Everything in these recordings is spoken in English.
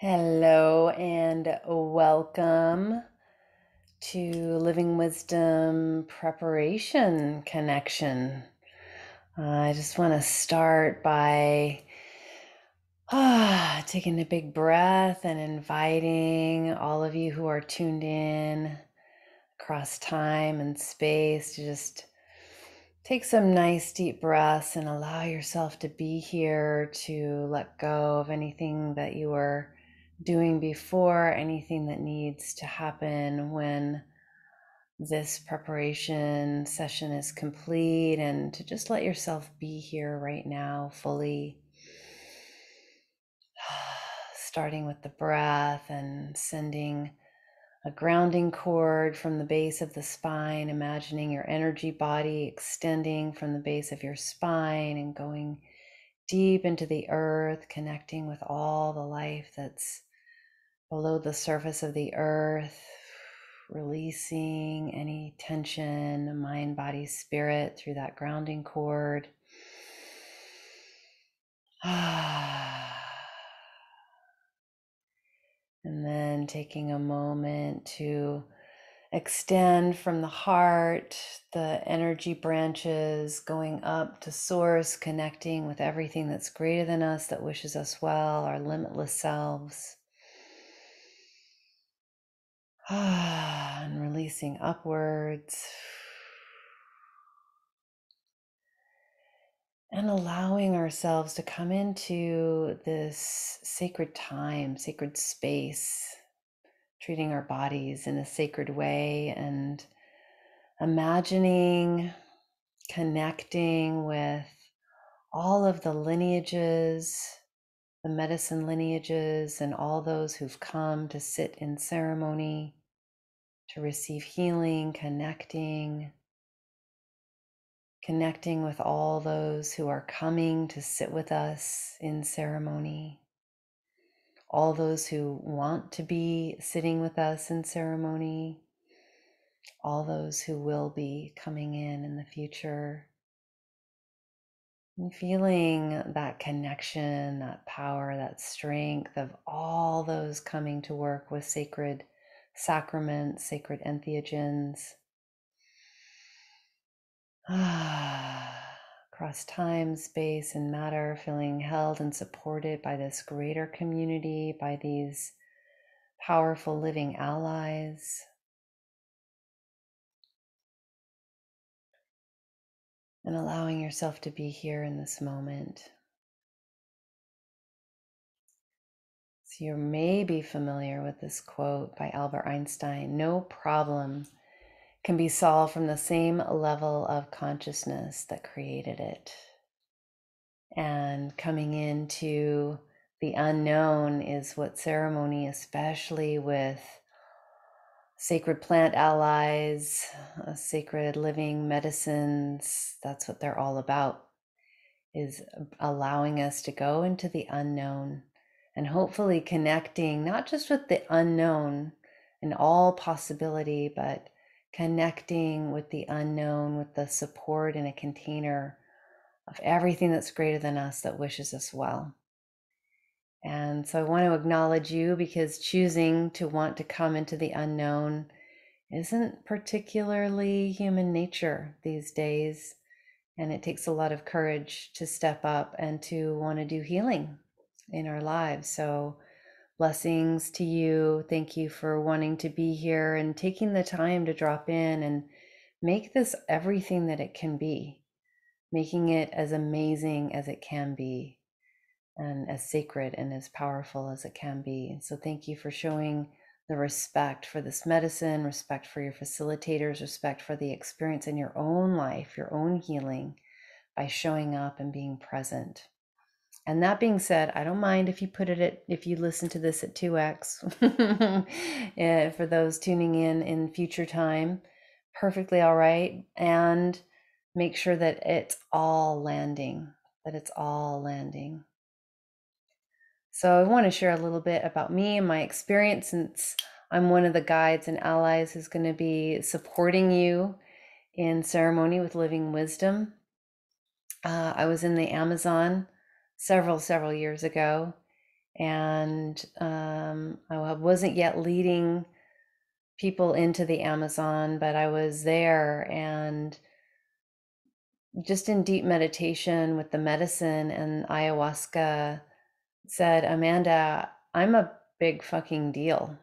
Hello and welcome to Living Wisdom Preparation Connection. I just want to start by taking a big breath and inviting all of you who are tuned in across time and space to just take some nice deep breaths and allow yourself to be here, to let go of anything that you were doing before, anything that needs to happen when this preparation session is complete, and to just let yourself be here right now fully, starting with the breath and sending a grounding cord from the base of the spine, imagining your energy body extending from the base of your spine and going deep into the earth, connecting with all the life that's below the surface of the earth, releasing any tension, mind, body, spirit through that grounding cord. And then taking a moment to extend from the heart, the energy branches going up to source, connecting with everything that's greater than us, that wishes us well, our limitless selves. And releasing upwards. And allowing ourselves to come into this sacred time, sacred space, treating our bodies in a sacred way and imagining, connecting with all of the lineages, the medicine lineages, and all those who've come to sit in ceremony, to receive healing, connecting with all those who are coming to sit with us in ceremony, all those who want to be sitting with us in ceremony, all those who will be coming in the future, and feeling that connection, that power, that strength of all those coming to work with sacred sacraments, sacred entheogens, across time, space, and matter, feeling held and supported by this greater community, by these powerful living allies. And allowing yourself to be here in this moment. So you may be familiar with this quote by Albert Einstein: "No problem can be solved from the same level of consciousness that created it." And coming into the unknown is what ceremony, especially with sacred plant allies, sacred living medicines, that's what they're all about, is allowing us to go into the unknown and hopefully connecting not just with the unknown and all possibility, but connecting with the unknown, with the support in a container of everything that's greater than us that wishes us well. And so I want to acknowledge you, because choosing to want to come into the unknown isn't particularly human nature these days. And it takes a lot of courage to step up and to want to do healing in our lives. So blessings to you. Thank you for wanting to be here and taking the time to drop in and make this everything that it can be, making it as amazing as it can be and as sacred and as powerful as it can be. So thank you for showing the respect for this medicine, respect for your facilitators, respect for the experience in your own life, your own healing, by showing up and being present. And that being said, I don't mind if you put it at, if you listen to this at 2x for those tuning in future time, perfectly all right. And make sure that it's all landing, that it's all landing. So I want to share a little bit about me and my experience, since I'm one of the guides and allies who's going to be supporting you in ceremony with Living Wisdom. I was in the Amazon several years ago, and I wasn't yet leading people into the Amazon, but I was there and just in deep meditation with the medicine and ayahuasca said, Amanda, I'm a big fucking deal.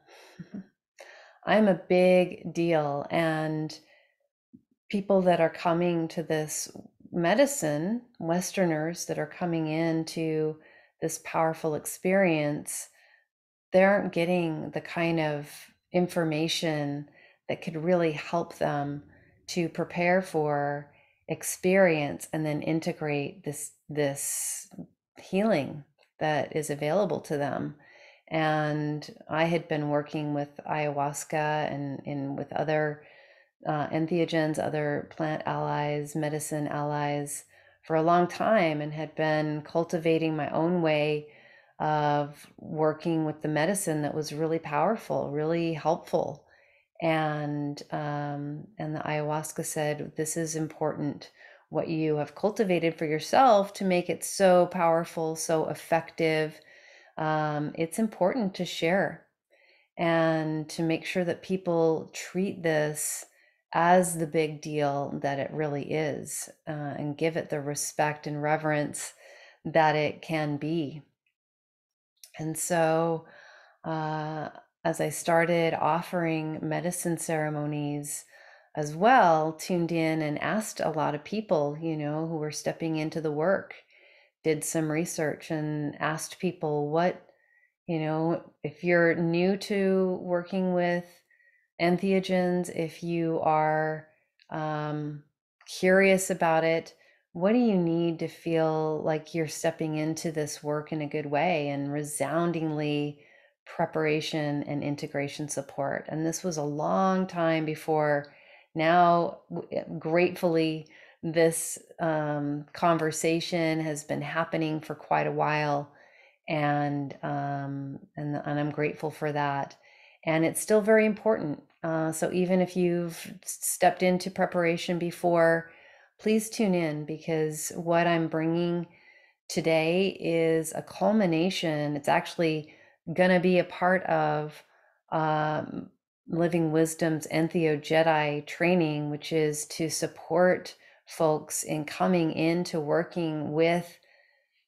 I'm a big deal. And people that are coming to this medicine, Westerners that are coming into this powerful experience, they aren't getting the kind of information that could really help them to prepare for, experience, and then integrate this healing that is available to them. And I had been working with ayahuasca and with other entheogens, other plant allies, medicine allies for a long time, and had been cultivating my own way of working with the medicine that was really powerful, really helpful. And the ayahuasca said, this is important, what you have cultivated for yourself to make it so powerful, so effective. It's important to share and to make sure that people treat this as the big deal that it really is, and give it the respect and reverence that it can be. And so as I started offering medicine ceremonies as well, tuned in and asked a lot of people, you know, who were stepping into the work, did some research and asked people what, you know, if you're new to working with entheogens, if you are curious about it, what do you need to feel like you're stepping into this work in a good way? And resoundingly, preparation and integration support. And this was a long time before now. Gratefully, this conversation has been happening for quite a while, and I'm grateful for that. And it's still very important. So even if you've stepped into preparation before, please tune in, because what I'm bringing today is a culmination. It's actually going to be a part of Living Wisdom's EntheoJedi training, which is to support folks in coming into working with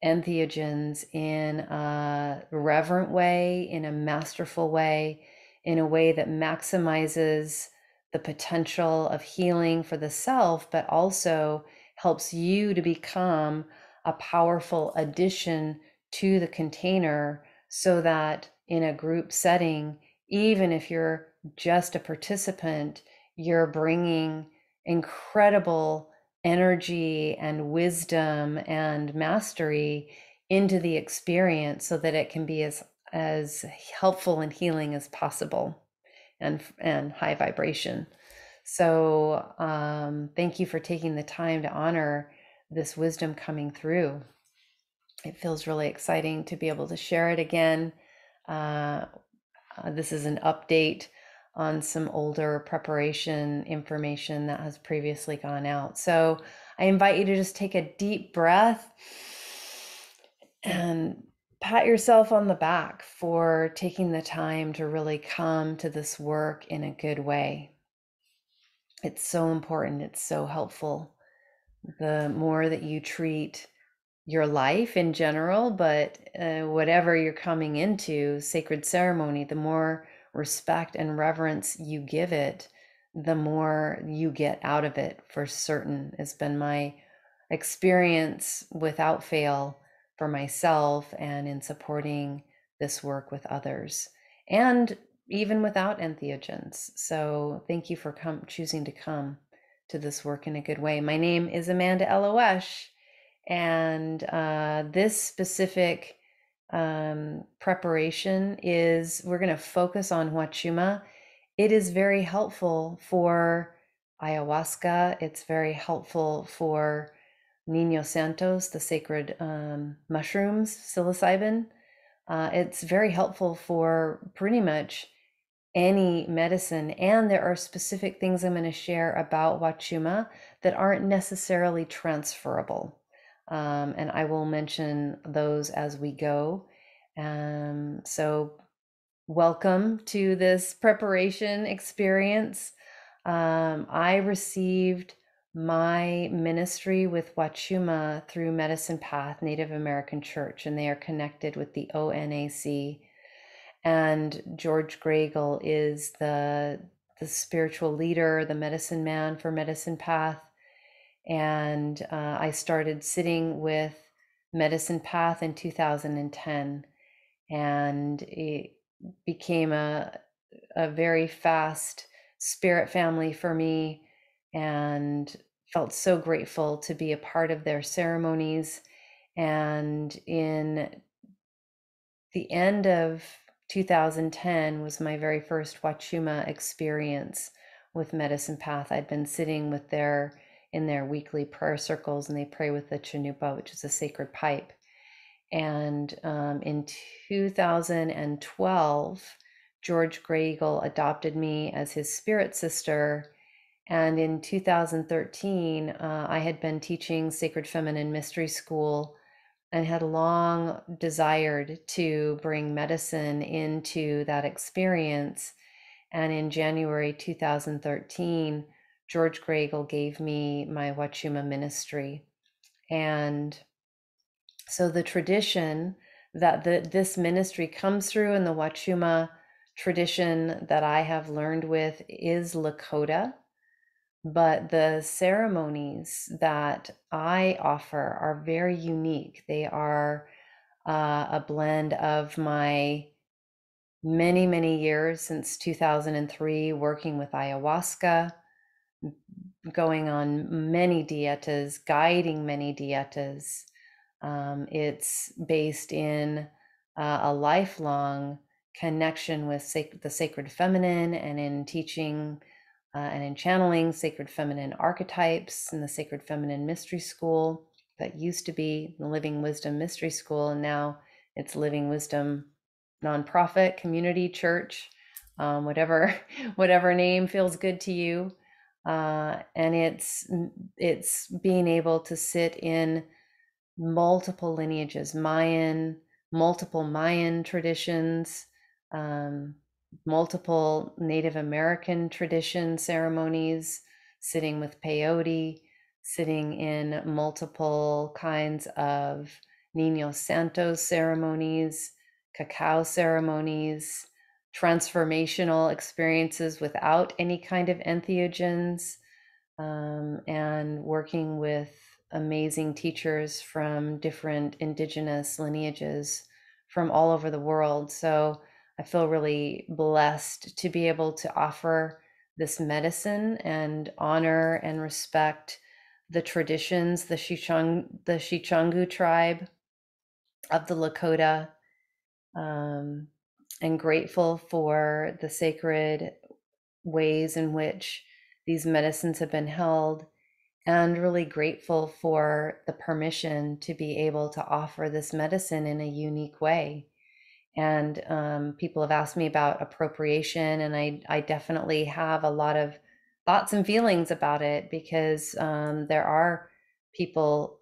entheogens in a reverent way, in a masterful way, in a way that maximizes the potential of healing for the self, but also helps you to become a powerful addition to the container, so that in a group setting, even if you're just a participant, you're bringing incredible energy and wisdom and mastery into the experience, so that it can be as helpful and healing as possible, and high vibration. So thank you for taking the time to honor this wisdom coming through. It feels really exciting to be able to share it again. This is an update on some older preparation information that has previously gone out. So I invite you to just take a deep breath and pat yourself on the back for taking the time to really come to this work in a good way. It's so important. It's so helpful. The more that you treat your life in general, but whatever you're coming into, sacred ceremony, the more respect and reverence you give it, the more you get out of it, for certain. It's been my experience without fail for myself, and in supporting this work with others, and even without entheogens. So thank you for choosing to come to this work in a good way. My name is Amanda Elo'esh. And this specific preparation is, we're going to focus on Huachuma. It is very helpful for ayahuasca. It's very helpful for Niño Santos, the sacred mushrooms, psilocybin. It's very helpful for pretty much any medicine. And there are specific things I'm going to share about Huachuma that aren't necessarily transferable. And I will mention those as we go. So welcome to this preparation experience. I received my ministry with Huachuma through Medicine Path Native American Church, and they are connected with the ONAC. And George Grey Eagle is the spiritual leader, the medicine man for Medicine Path. And I started sitting with Medicine Path in 2010, and it became a very fast spirit family for me, and felt so grateful to be a part of their ceremonies. And in the end of 2010 was my very first Huachuma experience with Medicine Path. I'd been sitting with their in their weekly prayer circles, and they pray with the Chanupa, which is a sacred pipe. And in 2012, George Grey Eagle adopted me as his spirit sister. And in 2013, I had been teaching Sacred Feminine Mystery School and had long desired to bring medicine into that experience. And in January 2013, George Grey Eagle gave me my Huachuma ministry. And so the tradition that this ministry comes through, and the Huachuma tradition that I have learned with, is Lakota, but the ceremonies that I offer are very unique. They are a blend of my many, many years since 2003 working with ayahuasca, going on many dietas, guiding many dietas. It's based in a lifelong connection with the sacred feminine, and in teaching and in channeling sacred feminine archetypes in the Sacred Feminine Mystery School that used to be the Living Wisdom Mystery School, and now it's Living Wisdom Nonprofit Community Church, whatever name feels good to you. And it's being able to sit in multiple lineages, multiple Mayan traditions, multiple Native American tradition ceremonies, sitting with peyote, sitting in multiple kinds of Niño Santos ceremonies, cacao ceremonies, transformational experiences without any kind of entheogens, and working with amazing teachers from different indigenous lineages from all over the world. So I feel really blessed to be able to offer this medicine and honor and respect the traditions, the Sicangu tribe of the Lakota, and grateful for the sacred ways in which these medicines have been held, and really grateful for the permission to be able to offer this medicine in a unique way. And people have asked me about appropriation, and I definitely have a lot of thoughts and feelings about it, because there are people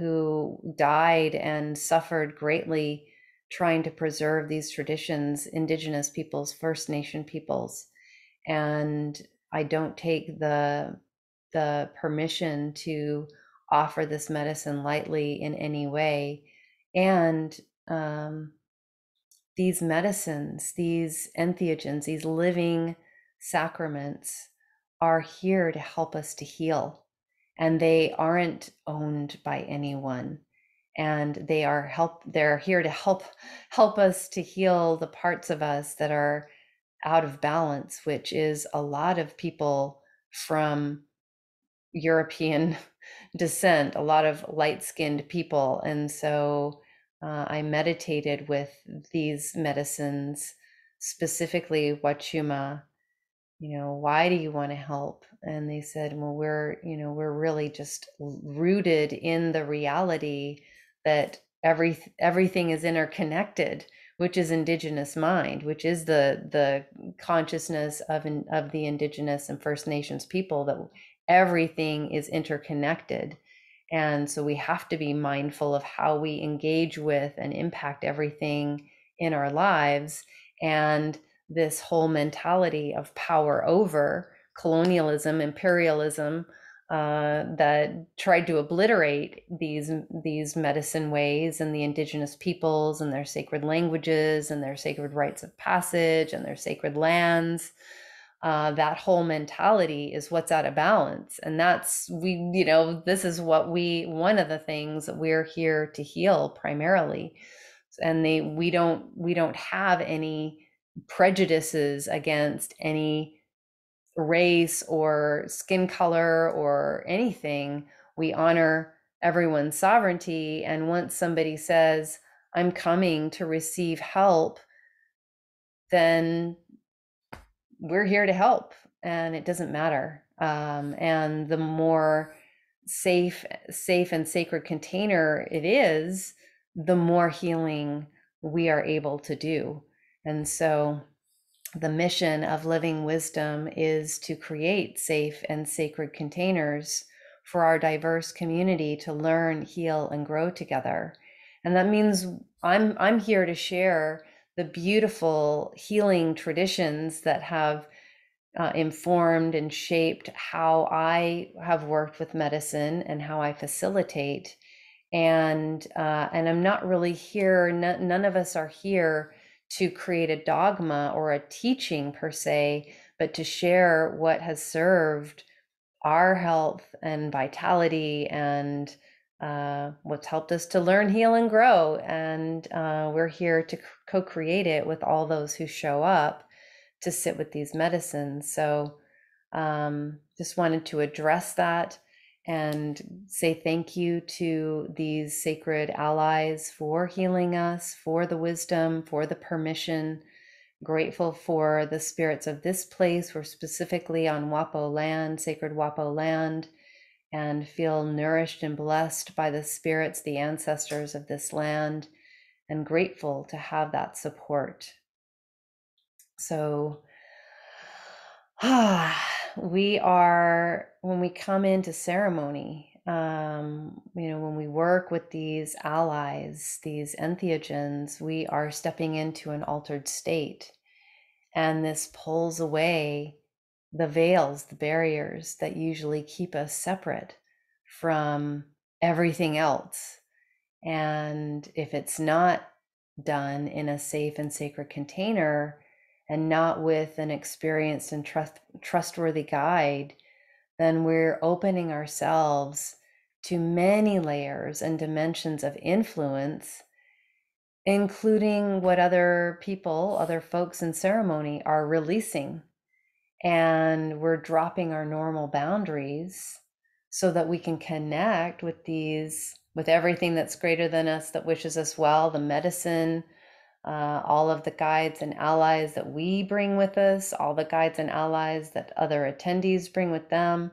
who died and suffered greatly trying to preserve these traditions, Indigenous peoples, First Nation peoples. And I don't take the permission to offer this medicine lightly in any way. And these medicines, these entheogens, these living sacraments are here to help us to heal. And they aren't owned by anyone. And they are they're here to help us to heal the parts of us that are out of balance, which is a lot of people from European descent, a lot of light-skinned people. And so I meditated with these medicines, specifically Huachuma. You know, why do you want to help? And they said, well, we're really just rooted in the reality that everything is interconnected, which is Indigenous mind, which is the consciousness of the Indigenous and First Nations people, that everything is interconnected. And so we have to be mindful of how we engage with and impact everything in our lives. And this whole mentality of power over, colonialism, imperialism, that tried to obliterate these medicine ways and the indigenous peoples and their sacred languages and their sacred rites of passage and their sacred lands. That whole mentality is what's out of balance. And that's, this is what one of the things that we're here to heal primarily. And we don't have any prejudices against any race or skin color or anything. We honor everyone's sovereignty. And once somebody says, I'm coming to receive help, then we're here to help, and it doesn't matter. And the more safe and sacred container it is, the more healing we are able to do. And so the mission of Living Wisdom is to create safe and sacred containers for our diverse community to learn, heal, and grow together. And that means I'm here to share the beautiful healing traditions that have informed and shaped how I have worked with medicine and how I facilitate. And I'm not really here, none of us are here to create a dogma or a teaching per se, but to share what has served our health and vitality and what's helped us to learn, heal, and grow. And we're here to co-create it with all those who show up to sit with these medicines. So just wanted to address that and say thank you to these sacred allies for healing us, for the wisdom, for the permission. Grateful for the spirits of this place. We're specifically on Wappo land, sacred Wappo land, and feel nourished and blessed by the spirits, the ancestors of this land, and grateful to have that support. So we are, when we come into ceremony, when we work with these allies, these entheogens, we are stepping into an altered state. And this pulls away the veils, the barriers that usually keep us separate from everything else. And if it's not done in a safe and sacred container and not with an experienced and trustworthy guide, then we're opening ourselves to many layers and dimensions of influence, including what other folks in ceremony are releasing. And we're dropping our normal boundaries so that we can connect with these, with everything that's greater than us, that wishes us well, the medicine, all of the guides and allies that we bring with us, all the guides and allies that other attendees bring with them,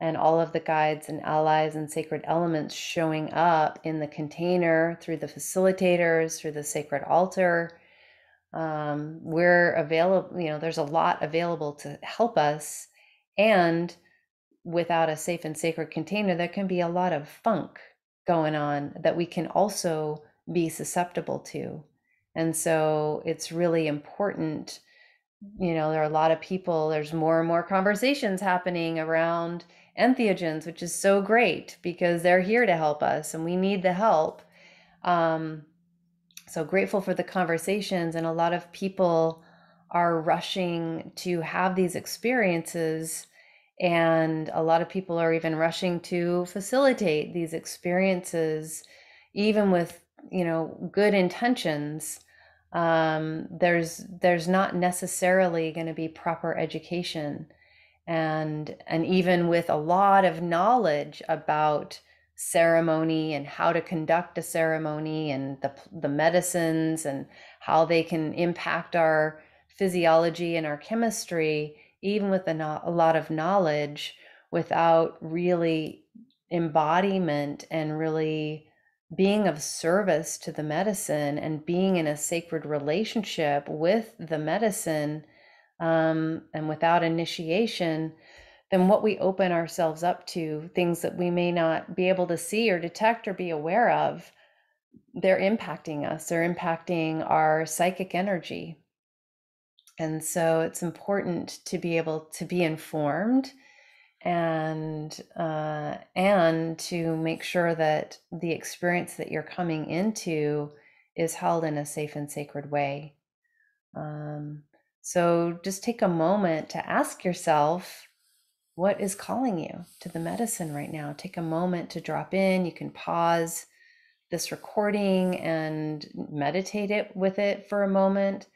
and all of the guides and allies and sacred elements showing up in the container through the facilitators, through the sacred altar. We're available, there's a lot available to help us. And without a safe and sacred container, there can be a lot of funk going on that we can also be susceptible to. And so it's really important, there are a lot of people, there's more and more conversations happening around entheogens, which is so great because they're here to help us and we need the help. So grateful for the conversations, and a lot of people are rushing to have these experiences, and a lot of people are even rushing to facilitate these experiences, even with, good intentions. There's not necessarily going to be proper education, and even with a lot of knowledge about ceremony and how to conduct a ceremony and the medicines and how they can impact our physiology and our chemistry, even with a lot of knowledge, without really embodiment and really being of service to the medicine and being in a sacred relationship with the medicine, and without initiation, then what we open ourselves up to, things that we may not be able to see or detect or be aware of, they're impacting us, they're impacting our psychic energy. And so it's important to be able to be informed and to make sure that the experience that you're coming into is held in a safe and sacred way. So just take a moment to ask yourself, what is calling you to the medicine right now? Take a moment to drop in. You can pause this recording and meditate with it for a moment,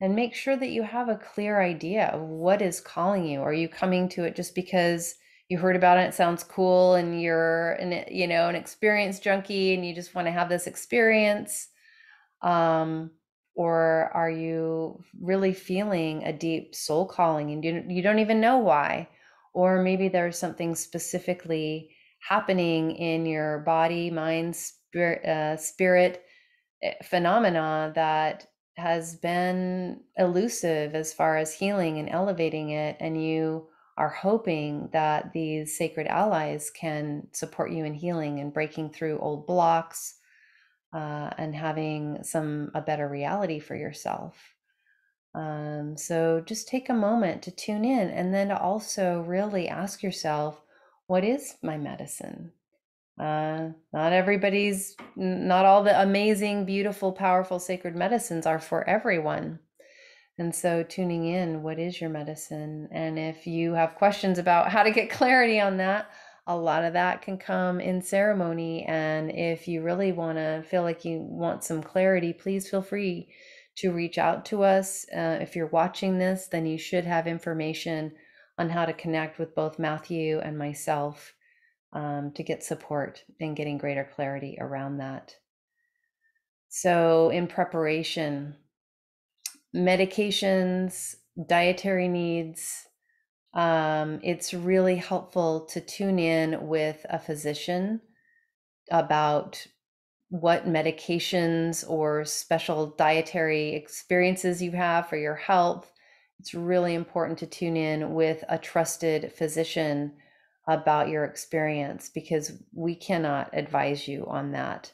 and make sure that you have a clear idea of what is calling you. Are you coming to it just because you heard about it, it sounds cool, and you're an experience junkie and you just want to have this experience? Or are you really feeling a deep soul calling and you don't even know why? Or maybe there's something specifically happening in your body, mind, spirit phenomena that has been elusive as far as healing and elevating it, and you are hoping that these sacred allies can support you in healing and breaking through old blocks and having a better reality for yourself. So just take a moment to tune in, and then to also really ask yourself, what is my medicine? Not all the amazing, beautiful, powerful, sacred medicines are for everyone. And so tuning in, what is your medicine? And if you have questions about how to get clarity on that, a lot of that can come in ceremony. And if you really feel like you want some clarity, please feel free to reach out to us. If you're watching this, then you should have information on how to connect with both Matthew and myself, to get support and getting greater clarity around that. So in preparation, medications, dietary needs, it's really helpful to tune in with a physician about what medications or special dietary experiences you have for your health. It's really important to tune in with a trusted physician about your experience, because we cannot advise you on that.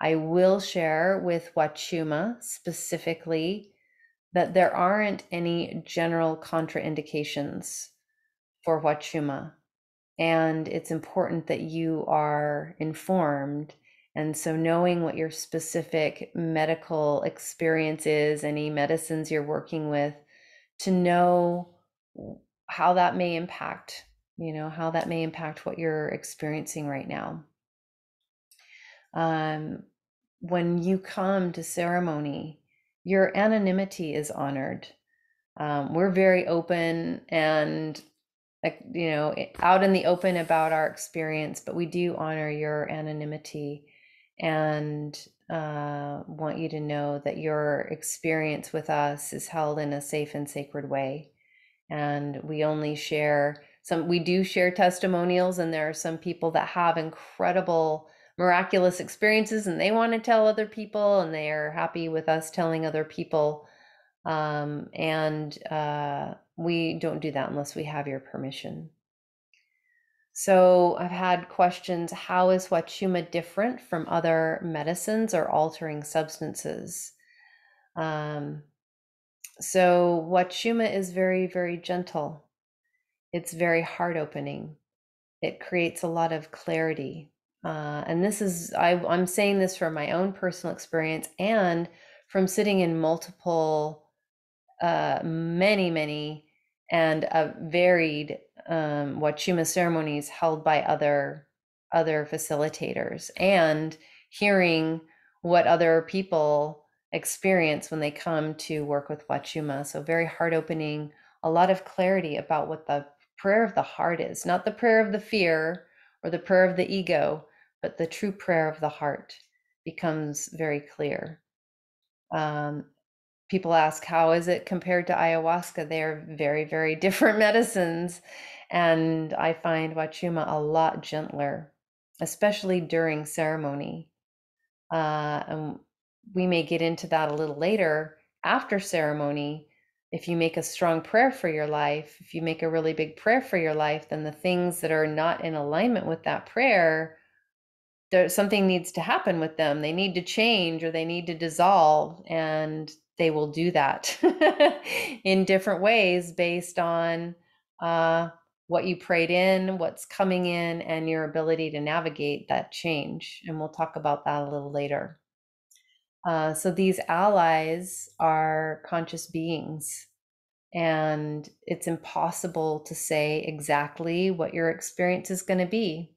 I will share with Huachuma specifically that there aren't any general contraindications for Huachuma, and it's important that you are informed. And so knowing what your specific medical experience is, any medicines you're working with, to know how that may impact what you're experiencing right now. When you come to ceremony, your anonymity is honored. We're very open and out in the open about our experience, but we do honor your anonymity and want you to know that your experience with us is held in a safe and sacred way. And we only share we do share testimonials, and there are some people that have incredible, miraculous experiences and they want to tell other people, and they are happy with us telling other people. We don't do that unless we have your permission. So I've had questions, how is Huachuma different from other medicines or altering substances? So Huachuma is very, very gentle. It's very heart opening. It creates a lot of clarity. And this is, I'm saying this from my own personal experience and from sitting in multiple, many and varied Huachuma ceremonies held by other facilitators, and hearing what other people experience when they come to work with Huachuma. So very heart opening, a lot of clarity about what the prayer of the heart is, not the prayer of the fear or the prayer of the ego, but the true prayer of the heart becomes very clear. People ask, how is it compared to ayahuasca? They are very, very different medicines. And I find Huachuma a lot gentler, especially during ceremony. And we may get into that a little later after ceremony, If you make a strong prayer for your life, if you make a really big prayer for your life, then the things that are not in alignment with that prayer, there, something needs to happen with them. They need to change or they need to dissolve, and they will do that in different ways based on what you prayed in, what's coming in, and your ability to navigate that change. And we'll talk about that a little later. So these allies are conscious beings, and it's impossible to say exactly what your experience is going to be.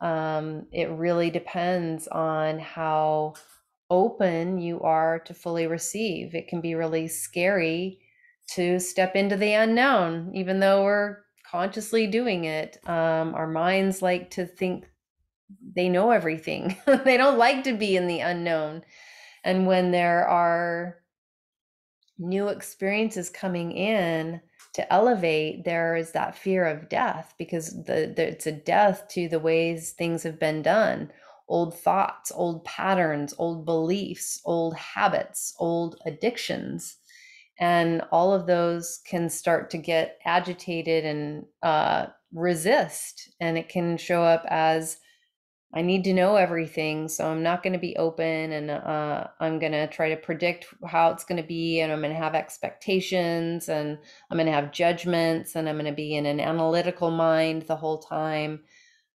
It really depends on how open you are to fully receive. It can be really scary to step into the unknown, even though we're consciously doing it. Our minds like to think they know everything. They don't like to be in the unknown. And when there are new experiences coming in to elevate, there is that fear of death, because it's a death to the ways things have been done. Old thoughts, old patterns, old beliefs, old habits, old addictions. And all of those can start to get agitated and resist. And it can show up as, I need to know everything, so I'm not going to be open, and I'm going to try to predict how it's going to be, and I'm going to have expectations, and I'm going to have judgments, and I'm going to be in an analytical mind the whole time.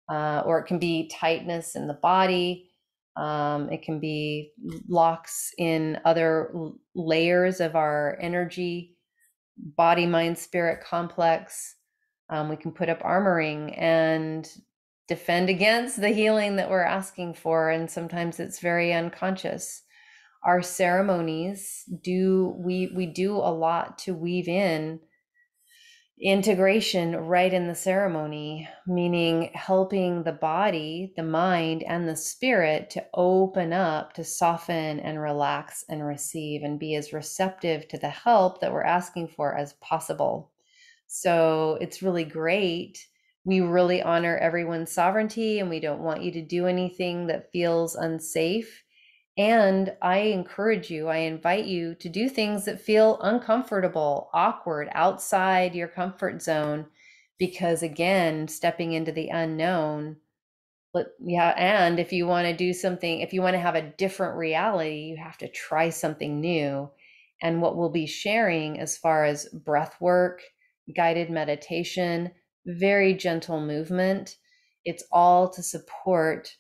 Or it can be tightness in the body. It can be locks in other layers of our energy, body, mind, spirit complex. We can put up armoring and defend against the healing that we're asking for, and sometimes it's very unconscious. Our ceremonies do a lot to weave in integration right in the ceremony, meaning helping the body, the mind, and the spirit to open up, to soften and relax and receive and be as receptive to the help that we're asking for as possible. So it's really great. We really honor everyone's sovereignty, and we don't want you to do anything that feels unsafe. And I encourage you, I invite you to do things that feel uncomfortable, awkward, outside your comfort zone, because again, stepping into the unknown. And if you want to do something, if you want to have a different reality, you have to try something new. And what we'll be sharing as far as breath work, guided meditation, very gentle movement, it's all to support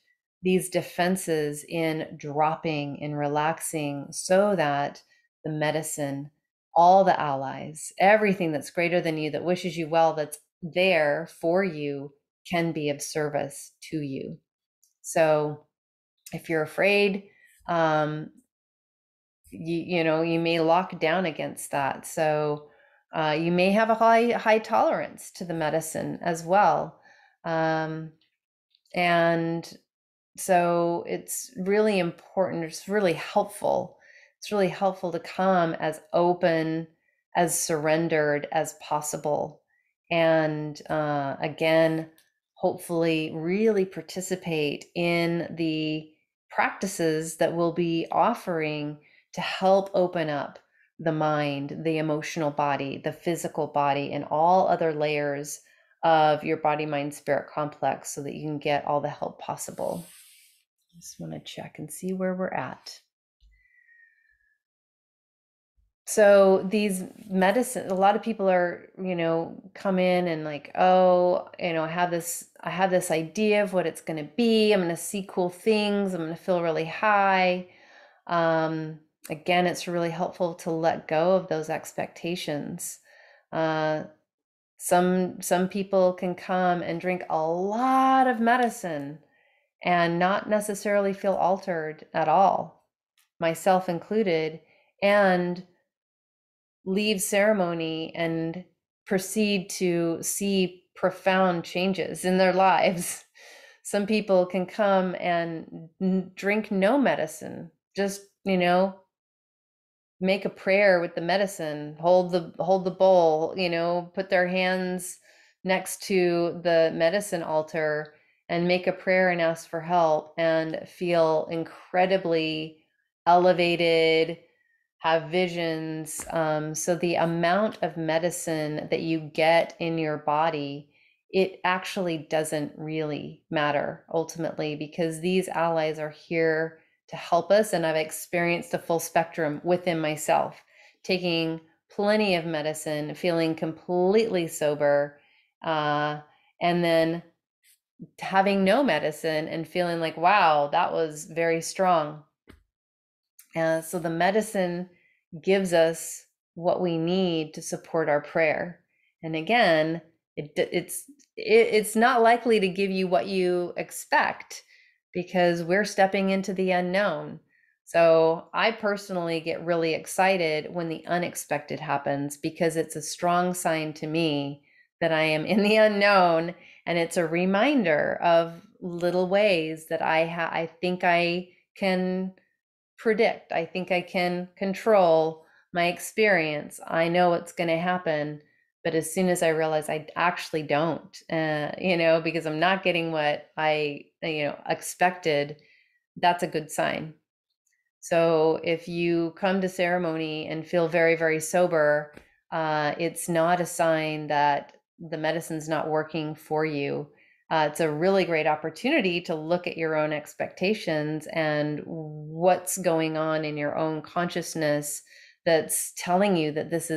these defenses in dropping and relaxing, so that the medicine, all the allies, everything that's greater than you, that wishes you well, that's there for you, can be of service to you. So if you're afraid, you may lock down against that. So you may have a high tolerance to the medicine as well. And so it's really important. It's really helpful. It's really helpful to come as open, as surrendered as possible. And again, hopefully really participate in the practices that we'll be offering to help open up the mind, the emotional body, the physical body, and all other layers of your body, mind, spirit complex, so that you can get all the help possible. Just want to check and see where we're at. So these medicine, a lot of people are, come in and like, I have this idea of what it's going to be. I'm going to see cool things. I'm going to feel really high. Again, it's really helpful to let go of those expectations. Some people can come and drink a lot of medicine and not necessarily feel altered at all, myself included, and leave ceremony and proceed to see profound changes in their lives. Some people can come and drink no medicine, just, make a prayer with the medicine, hold the bowl, put their hands next to the medicine altar and make a prayer and ask for help, and feel incredibly elevated, have visions. So the amount of medicine that you get in your body, it actually doesn't really matter ultimately, because these allies are here to help us. And I've experienced the full spectrum within myself, taking plenty of medicine, feeling completely sober, and then having no medicine and feeling like, wow, that was very strong. So the medicine gives us what we need to support our prayer. And again, it's not likely to give you what you expect, because we're stepping into the unknown. So I personally get really excited when the unexpected happens, because it's a strong sign to me that I am in the unknown, and it's a reminder of little ways that I think I can predict. I think I can control my experience. I know what's going to happen. But as soon as I realize I actually don't, because I'm not getting what I, expected, that's a good sign. So if you come to ceremony and feel very, very sober, it's not a sign that the medicine's not working for you. It's a really great opportunity to look at your own expectations and what's going on in your own consciousness that's telling you that this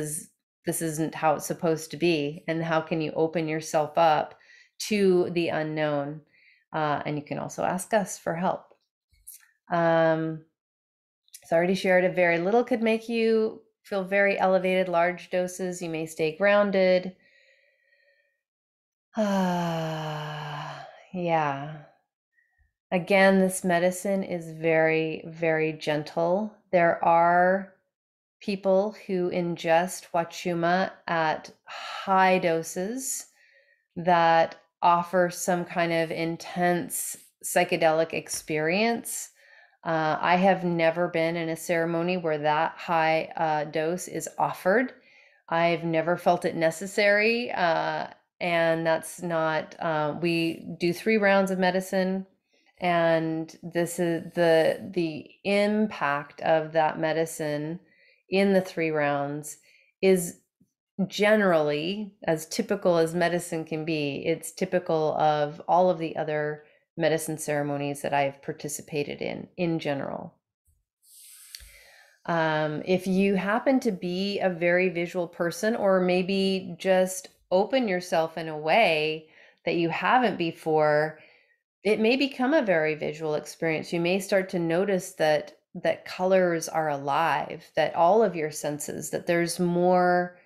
isn't how it's supposed to be, and how can you open yourself up to the unknown? And you can also ask us for help. So I already shared, a very little could make you feel very elevated. Large doses, you may stay grounded. Yeah. Again, this medicine is very, very gentle. There are people who ingest Huachuma at high doses that offer some kind of intense psychedelic experience. I have never been in a ceremony where that high dose is offered. I've never felt it necessary. And that's not, we do 3 rounds of medicine. And this is the impact of that medicine in the 3 rounds is generally as typical as medicine can be. It's typical of all of the other medicine ceremonies that I've participated in general. If you happen to be a very visual person, or maybe just open yourself in a way that you haven't before, it may become a very visual experience. You may start to notice that colors are alive, that all of your senses, that there's more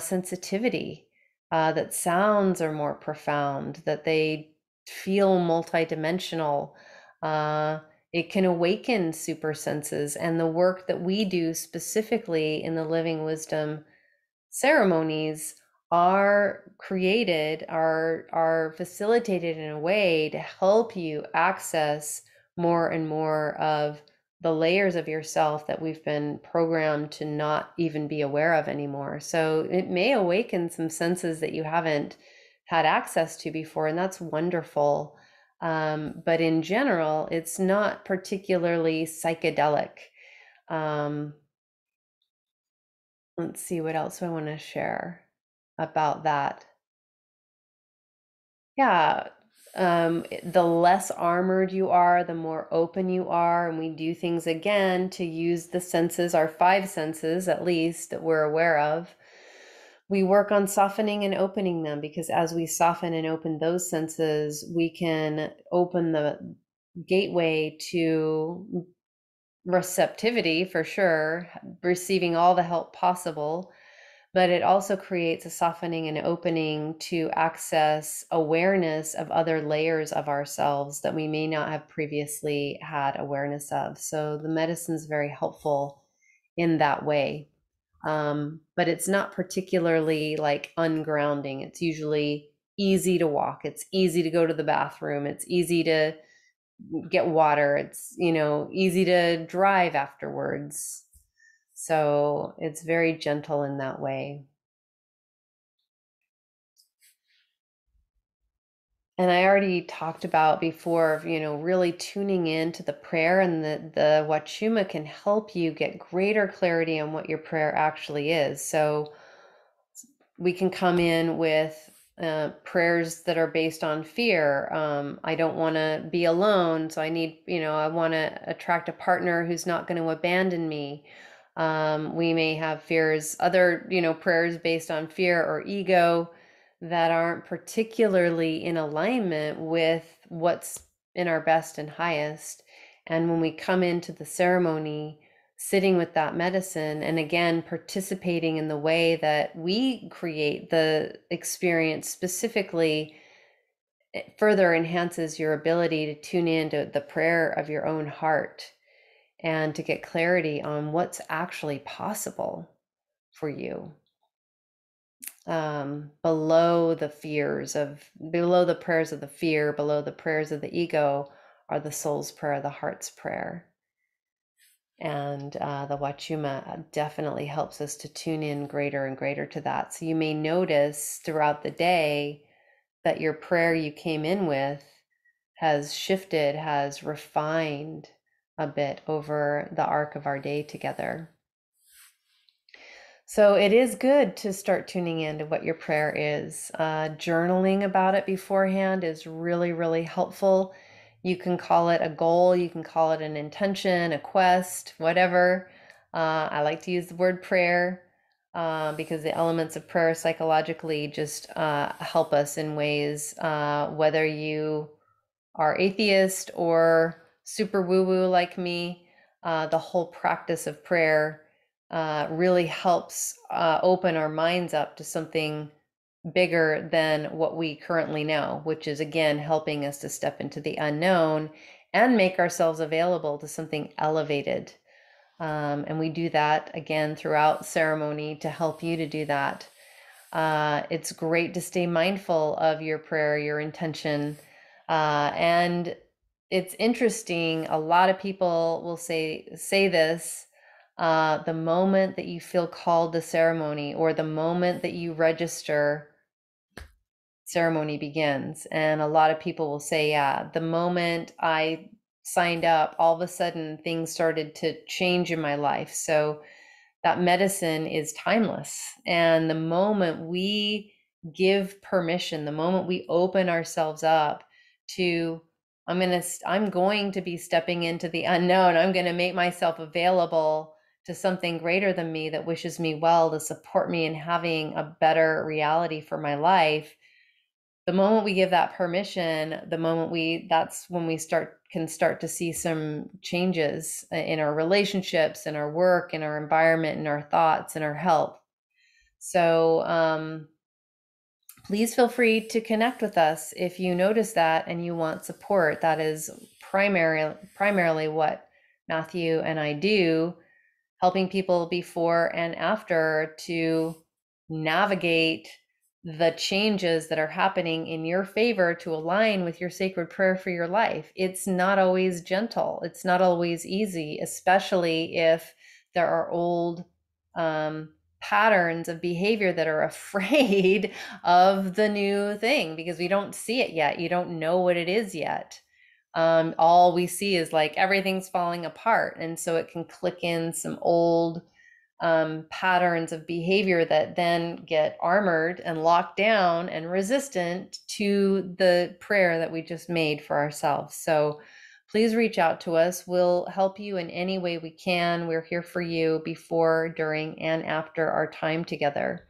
sensitivity, that sounds are more profound, that they feel multidimensional. It can awaken super senses. And the work that we do specifically in the Living Wisdom ceremonies are facilitated in a way to help you access more and more of the layers of yourself that we've been programmed to not even be aware of anymore. So it may awaken some senses that you haven't had access to before, and that's wonderful. But in general, it's not particularly psychedelic. Let's see, what else do I want to share about that? Yeah. The less armored you are, the more open you are. And we do things again to use the senses, our 5 senses at least that we're aware of. We work on softening and opening them, because as we soften and open those senses, we can open the gateway to receptivity for sure, receiving all the help possible. But it also creates a softening and opening to access awareness of other layers of ourselves that we may not have previously had awareness of. So the medicine's very helpful in that way. But it's not particularly like ungrounding. It's usually easy to walk. It's easy to go to the bathroom. It's easy to get water. It's, easy to drive afterwards. So it's very gentle in that way. And I already talked about before, you know, really tuning in to the prayer, and the Huachuma can help you get greater clarity on what your prayer actually is. So we can come in with prayers that are based on fear. I don't want to be alone, so I need, you know, I want to attract a partner who's not going to abandon me. We may have fears, other, you know, prayers based on fear or ego that aren't particularly in alignment with what's in our best and highest. And when we come into the ceremony, sitting with that medicine, and again, participating in the way that we create the experience specifically, it further enhances your ability to tune into the prayer of your own heart and to get clarity on what's actually possible for you. Below the fears of, below the prayers of the fear, below the prayers of the ego are the soul's prayer, the heart's prayer. And the Huachuma definitely helps us to tune in greater and greater to that. So you may notice throughout the day that your prayer you came in with has shifted, has refined a bit over the arc of our day together. So it is good to start tuning in to what your prayer is. Journaling about it beforehand is really, really helpful. You can call it a goal, you can call it an intention, a quest, whatever. I like to use the word prayer because the elements of prayer psychologically just help us in ways, whether you are atheist or super woo-woo like me, the whole practice of prayer really helps open our minds up to something bigger than what we currently know, which is again helping us to step into the unknown and make ourselves available to something elevated. And we do that again throughout ceremony to help you to do that. It's great to stay mindful of your prayer, your intention, and it's interesting. A lot of people will say this. The moment that you feel called to ceremony, or the moment that you register, ceremony begins. And a lot of people will say, yeah, the moment I signed up, all of a sudden things started to change in my life. So that medicine is timeless. And the moment we give permission, the moment we open ourselves up to, I'm going to be stepping into the unknown, I'm going to make myself available to something greater than me that wishes me well, to support me in having a better reality for my life. The moment we give that permission, that's when we can start to see some changes in our relationships, in our work, in our environment, in our thoughts, in our health. So please feel free to connect with us if you notice that and you want support. That is primarily what Matthew and I do, helping people before and after to navigate the changes that are happening in your favor to align with your sacred prayer for your life. It's not always gentle. It's not always easy, especially if there are old patterns of behavior that are afraid of the new thing because we don't see it yet. You don't know what it is yet. All we see is like everything's falling apart. And so it can click in some old patterns of behavior that then get armored and locked down and resistant to the prayer that we just made for ourselves. So please reach out to us. We'll help you in any way we can. We're here for you before, during, and after our time together.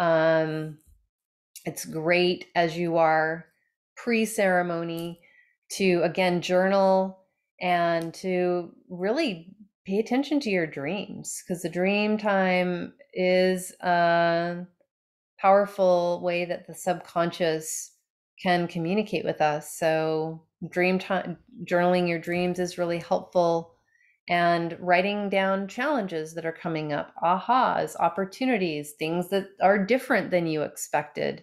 It's great as you are pre-ceremony to again journal and to really pay attention to your dreams, because the dream time is a powerful way that the subconscious can communicate with us. So dream time, journaling your dreams is really helpful, and writing down challenges that are coming up, ahas, opportunities, things that are different than you expected.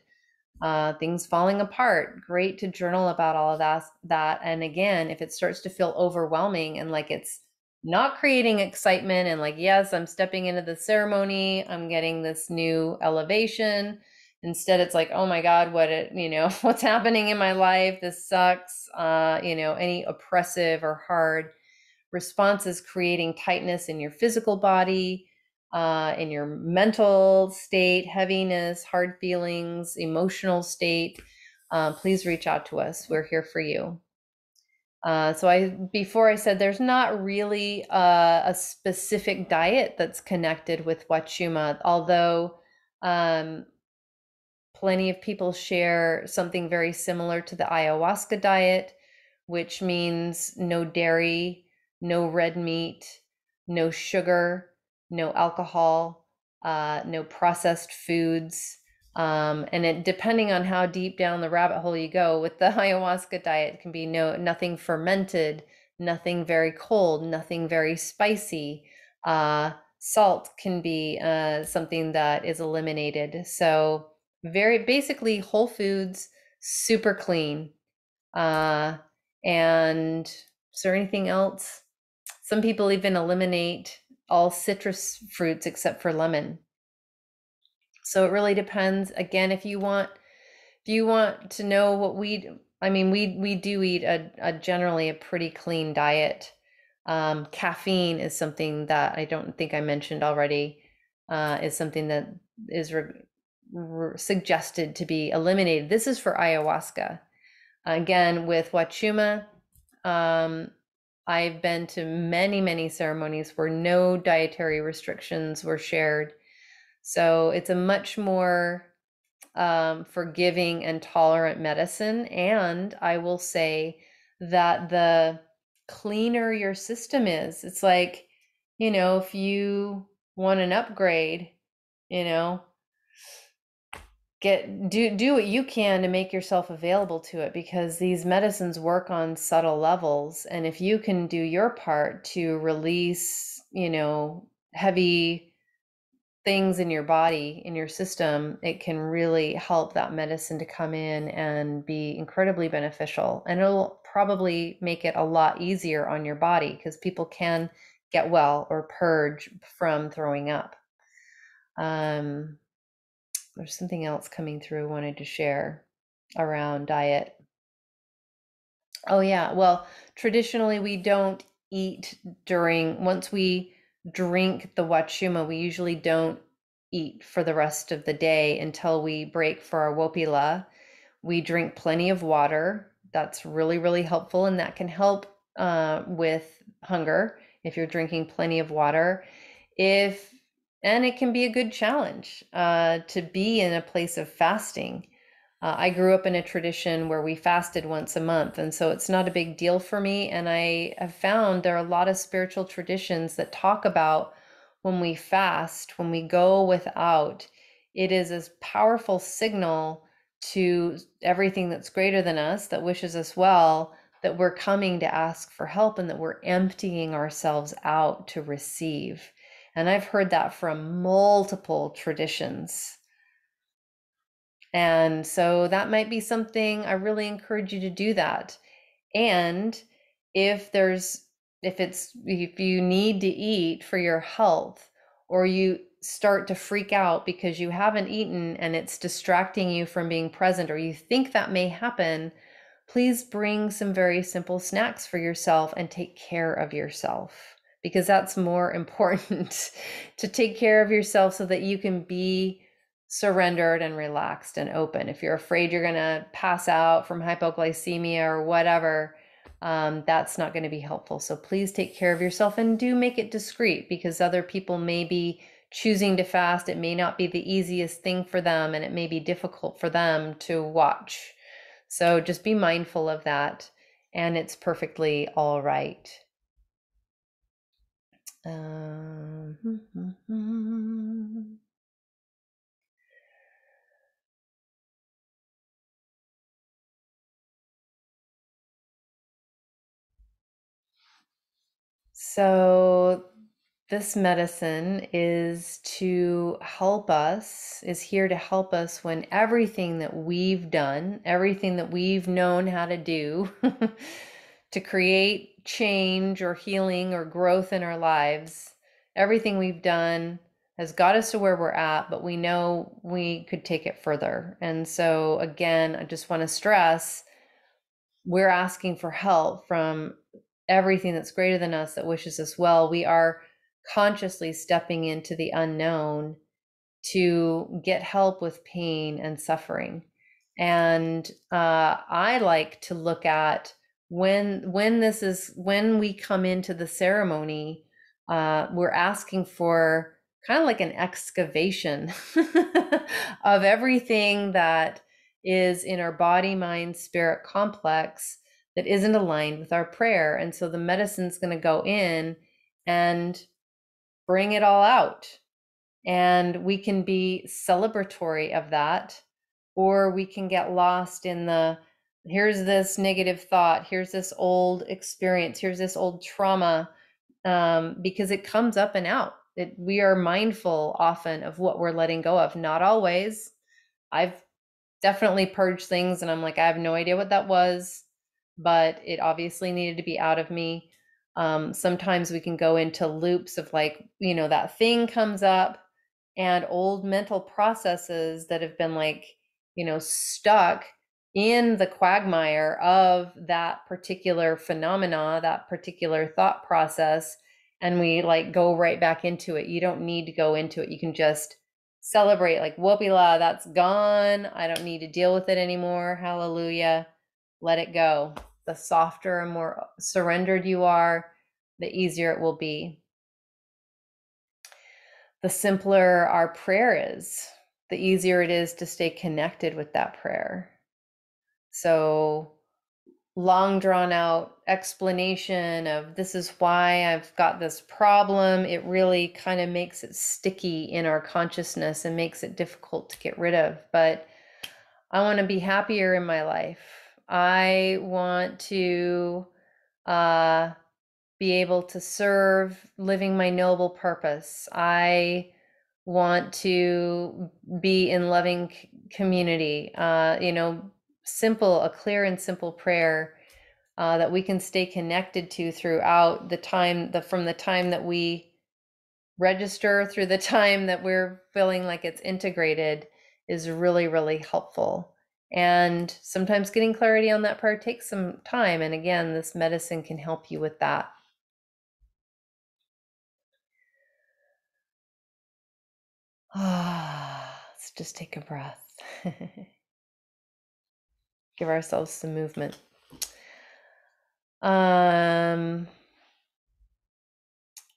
Things falling apart, great to journal about all of that. And again, if it starts to feel overwhelming and like it's not creating excitement and like, yes, I'm stepping into the ceremony, I'm getting this new elevation, Instead, it's like, oh my God, what's happening in my life? This sucks. Any oppressive or hard responses creating tightness in your physical body, in your mental state, heaviness, hard feelings, emotional state. Please reach out to us. We're here for you. So before I said there's not really a specific diet that's connected with Huachuma, although plenty of people share something very similar to the ayahuasca diet, which means no dairy, no red meat, no sugar, no alcohol, no processed foods. Depending on how deep down the rabbit hole you go with the ayahuasca diet, it can be nothing fermented, nothing very cold, nothing very spicy. Salt can be something that is eliminated. So very basically whole foods, super clean. And is there anything else? Some people even eliminate all citrus fruits except for lemon. So it really depends. Again, if you want to know what we do eat a generally a pretty clean diet. Caffeine is something that I don't think I mentioned already, is something that is suggested to be eliminated. This is for ayahuasca. Again, with Huachuma, I've been to many, many ceremonies where no dietary restrictions were shared. So it's a much more forgiving and tolerant medicine. And I will say that the cleaner your system is, it's like, if you want an upgrade, do what you can to make yourself available to it, because these medicines work on subtle levels. And if you can do your part to release, heavy things in your body, in your system, it can really help that medicine to come in and be incredibly beneficial. And it'll probably make it a lot easier on your body, because people can get well or purge from throwing up. There's something else coming through I wanted to share around diet. Oh yeah, well, traditionally we don't eat once we drink the Huachuma, we usually don't eat for the rest of the day until we break for our Wopila. We drink plenty of water. That's really, really helpful, and that can help with hunger if you're drinking plenty of water. And it can be a good challenge to be in a place of fasting. I grew up in a tradition where we fasted once a month, and so it's not a big deal for me. And I have found there are a lot of spiritual traditions that talk about when we fast, when we go without, it is a powerful signal to everything that's greater than us, that wishes us well, that we're coming to ask for help and that we're emptying ourselves out to receive. And I've heard that from multiple traditions. And so that might be something I really encourage you to do that. And if you need to eat for your health, or you start to freak out because you haven't eaten and it's distracting you from being present, or you think that may happen, please bring some very simple snacks for yourself and take care of yourself, because that's more important to take care of yourself so that you can be surrendered and relaxed and open. If you're afraid you're gonna pass out from hypoglycemia or whatever, that's not gonna be helpful. So please take care of yourself, and do make it discreet, because other people may be choosing to fast. It may not be the easiest thing for them, and it may be difficult for them to watch. So just be mindful of that, and it's perfectly all right. So this medicine is here to help us when everything that we've done, everything that we've known how to do to create change or healing or growth in our lives, everything we've done has got us to where we're at, but we know we could take it further. And so again, I just want to stress, we're asking for help from everything that's greater than us that wishes us well. We are consciously stepping into the unknown to get help with pain and suffering. And I like to look at when we come into the ceremony, we're asking for kind of like an excavation of everything that is in our body, mind, spirit complex that isn't aligned with our prayer. And so the medicine's going to go in and bring it all out. And we can be celebratory of that, or we can get lost in the, here's this negative thought, here's this old experience, here's this old trauma, because it comes up and out. We are mindful often of what we're letting go of. Not always. I've definitely purged things and I'm like, I have no idea what that was, but it obviously needed to be out of me. Sometimes we can go into loops of like, you know, that thing comes up and old mental processes that have been like, you know, stuck in the quagmire of that particular phenomena, that particular thought process. And we like go right back into it. You don't need to go into it. You can just celebrate like, whoopee-la, that's gone. I don't need to deal with it anymore. Hallelujah. Let it go. The softer and more surrendered you are, the easier it will be. The simpler our prayer is, the easier it is to stay connected with that prayer. So long drawn out explanation of this is why I've got this problem, it really kind of makes it sticky in our consciousness and makes it difficult to get rid of. But I want to be happier in my life. I want to be able to serve, living my noble purpose. I want to be in loving community. You know, simple, a clear and simple prayer that we can stay connected to throughout the time, from the time that we register through the time that we're feeling like it's integrated, is really, really helpful. And sometimes getting clarity on that prayer takes some time. And again, this medicine can help you with that. Let's just take a breath. Give ourselves some movement.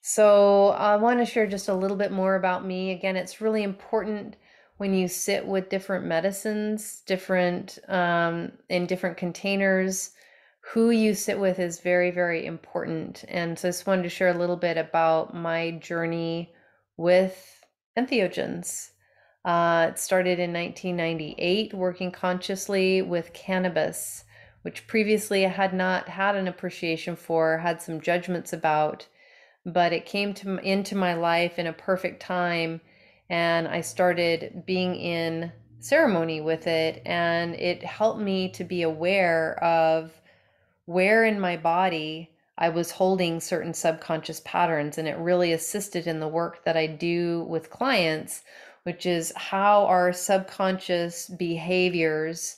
So I want to share just a little bit more about me. Again, it's really important when you sit with different medicines, different in different containers, who you sit with is very, very important. And so I just wanted to share a little bit about my journey with entheogens. It started in 1998, working consciously with cannabis, which previously I had not had an appreciation for, had some judgments about, but it came into my life in a perfect time. And I started being in ceremony with it, and it helped me to be aware of where in my body I was holding certain subconscious patterns. And it really assisted in the work that I do with clients, which is how our subconscious behaviors,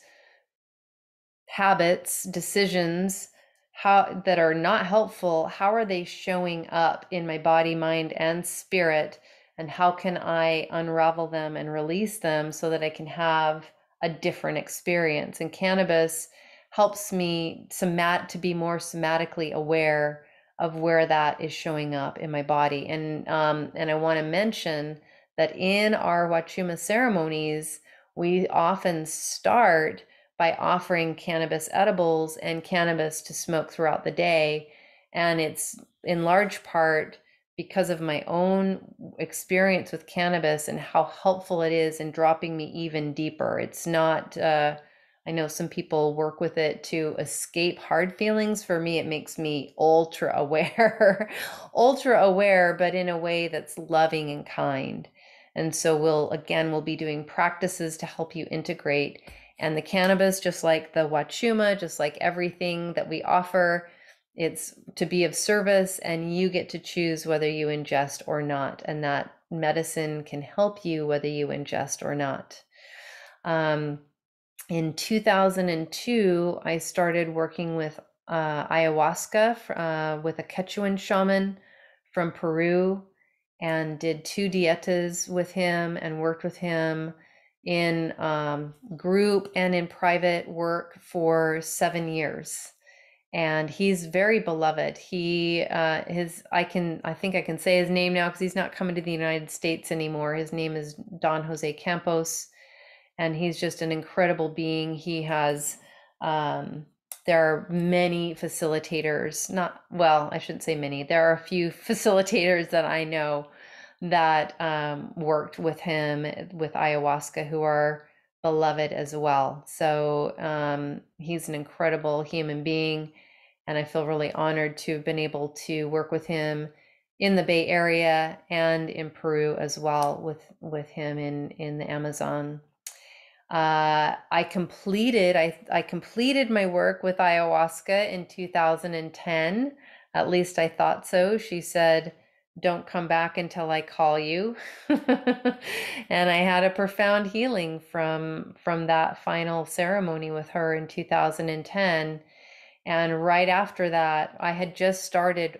habits, decisions, how that are not helpful, how are they showing up in my body, mind, and spirit? And how can I unravel them and release them so that I can have a different experience? And cannabis helps me to be more somatically aware of where that is showing up in my body. And I want to mention that in our Huachuma ceremonies, we often start by offering cannabis edibles and cannabis to smoke throughout the day. And it's in large part because of my own experience with cannabis and how helpful it is in dropping me even deeper. It's not, I know some people work with it to escape hard feelings. For me, it makes me ultra aware, but in a way that's loving and kind. And so we'll be doing practices to help you integrate. And the cannabis, just like the Huachuma, just like everything that we offer, it's to be of service, and you get to choose whether you ingest or not. And that medicine can help you, whether you ingest or not. In 2002, I started working with ayahuasca with a Quechuan shaman from Peru, and did 2 dietas with him and worked with him in group and in private work for 7 years. And he's very beloved. He I think I can say his name now because he's not coming to the United States anymore. His name is Don Jose Campos, and he's just an incredible being. He has there are many facilitators, I shouldn't say many. There are a few facilitators that I know that worked with him with ayahuasca who are beloved as well. So he's an incredible human being, and I feel really honored to have been able to work with him in the Bay Area and in Peru as well, with him in the Amazon. I completed my work with ayahuasca in 2010. At least I thought so. She said, "Don't come back until I call you." And I had a profound healing from that final ceremony with her in 2010. And right after that, I had just started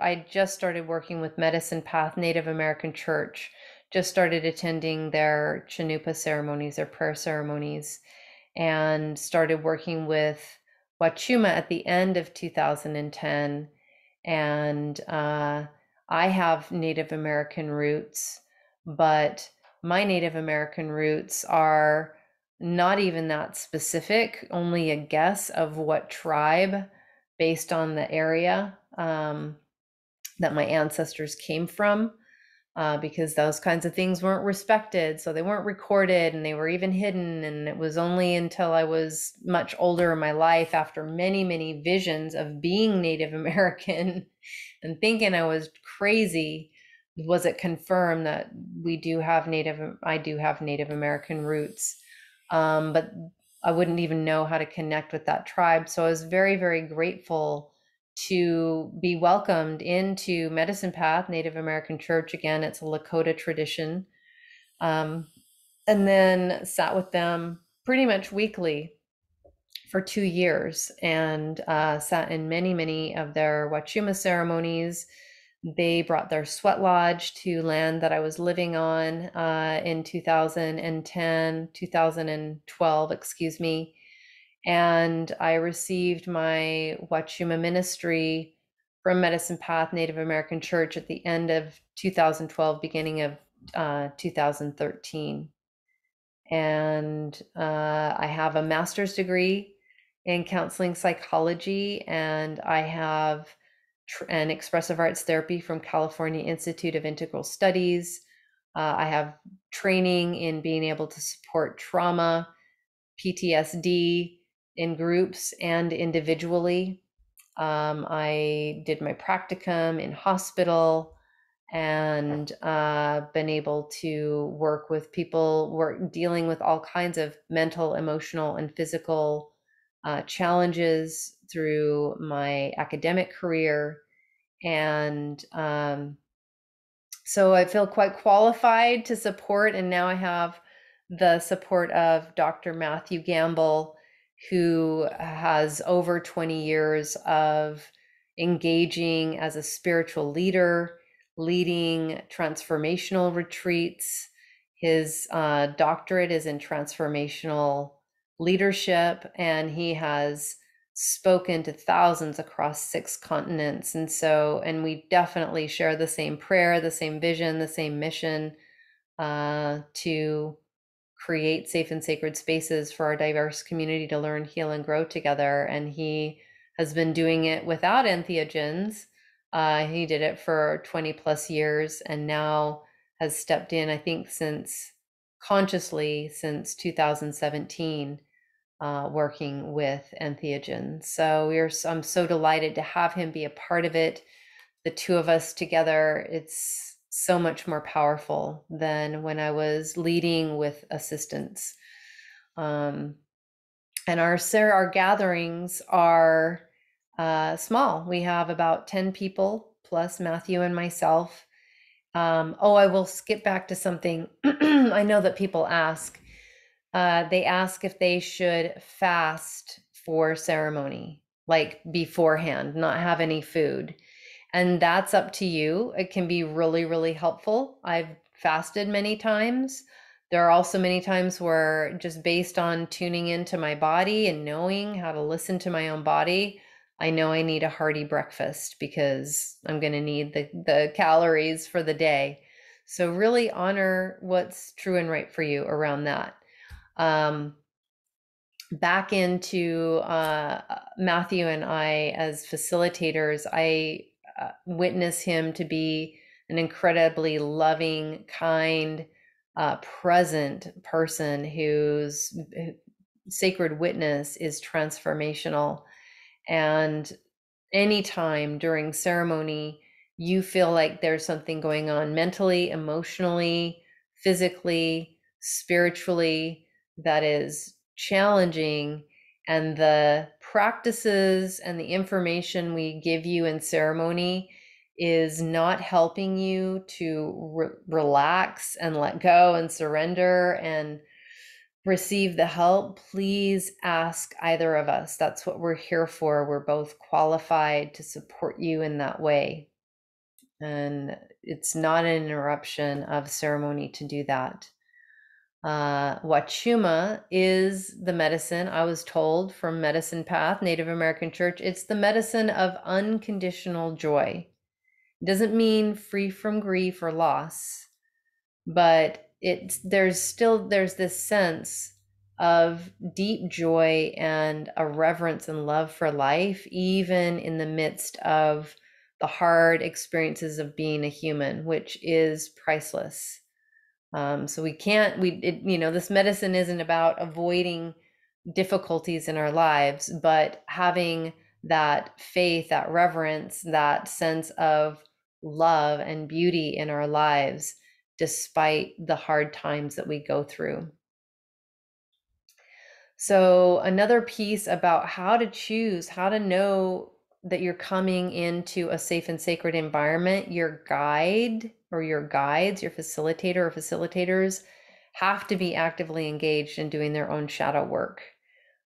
working with Medicine Path Native American Church, just started attending their Chanupa ceremonies, their prayer ceremonies, and started working with Huachuma at the end of 2010. And, I have Native American roots, but my Native American roots are not even that specific, only a guess of what tribe based on the area that my ancestors came from, because those kinds of things weren't respected. So they weren't recorded, and they were even hidden. And it was only until I was much older in my life, after many, many visions of being Native American and thinking I was crazy, was it confirmed that I do have Native American roots, but I wouldn't even know how to connect with that tribe. So I was very, very grateful to be welcomed into Medicine Path Native American Church. Again, it's a Lakota tradition. And then sat with them pretty much weekly for 2 years, and sat in many, many of their Huachuma ceremonies. They brought their sweat lodge to land that I was living on in 2012, excuse me. And I received my Huachuma ministry from Medicine Path Native American Church at the end of 2012, beginning of 2013. And I have a master's degree in counseling psychology, and I have an expressive arts therapy from California Institute of Integral Studies. I have training in being able to support trauma, PTSD in groups and individually. I did my practicum in hospital, and been able to work with people dealing with all kinds of mental, emotional, and physical challenges through my academic career. And so I feel quite qualified to support, and now I have the support of Dr. Matthew Gamble, who has over 20 years of engaging as a spiritual leader, leading transformational retreats. His doctorate is in transformational leadership, and he has spoken to thousands across 6 continents. And we definitely share the same prayer, the same vision, the same mission to create safe and sacred spaces for our diverse community to learn, heal, and grow together. And he has been doing it without entheogens. He did it for 20+ years, and now has stepped in, I think, since 2017, working with entheogens. So I'm so delighted to have him be a part of it. The two of us together, it's so much more powerful than when I was leading with assistance. And our gatherings are small. We have about 10 people plus Matthew and myself, I will skip back to something. I know that people ask. They ask if they should fast for ceremony, like beforehand, not have any food. And that's up to you. It can be really, really helpful. I've fasted many times. There are also many times where, just based on tuning into my body and knowing how to listen to my own body, I know I need a hearty breakfast because I'm going to need the calories for the day. So really honor what's true and right for you around that. Back into Matthew and I as facilitators, I witness him to be an incredibly loving, kind, present person whose sacred witness is transformational. And anytime during ceremony, you feel like there's something going on mentally, emotionally, physically, spiritually, that is challenging, and the practices and the information we give you in ceremony is not helping you to relax and let go and surrender and receive the help, please ask either of us. That's what we're here for. We're both qualified to support you in that way. And it's not an interruption of ceremony to do that. Huachuma is the medicine, I was told, from Medicine Path, Native American Church. It's the medicine of unconditional joy. It doesn't mean free from grief or loss, but there's this sense of deep joy and a reverence and love for life, even in the midst of the hard experiences of being a human, which is priceless. So this medicine isn't about avoiding difficulties in our lives, but having that faith, that reverence, that sense of love and beauty in our lives, despite the hard times that we go through. So another piece about how to know that you're coming into a safe and sacred environment, your guide or your guides, your facilitator or facilitators have to be actively engaged in doing their own shadow work.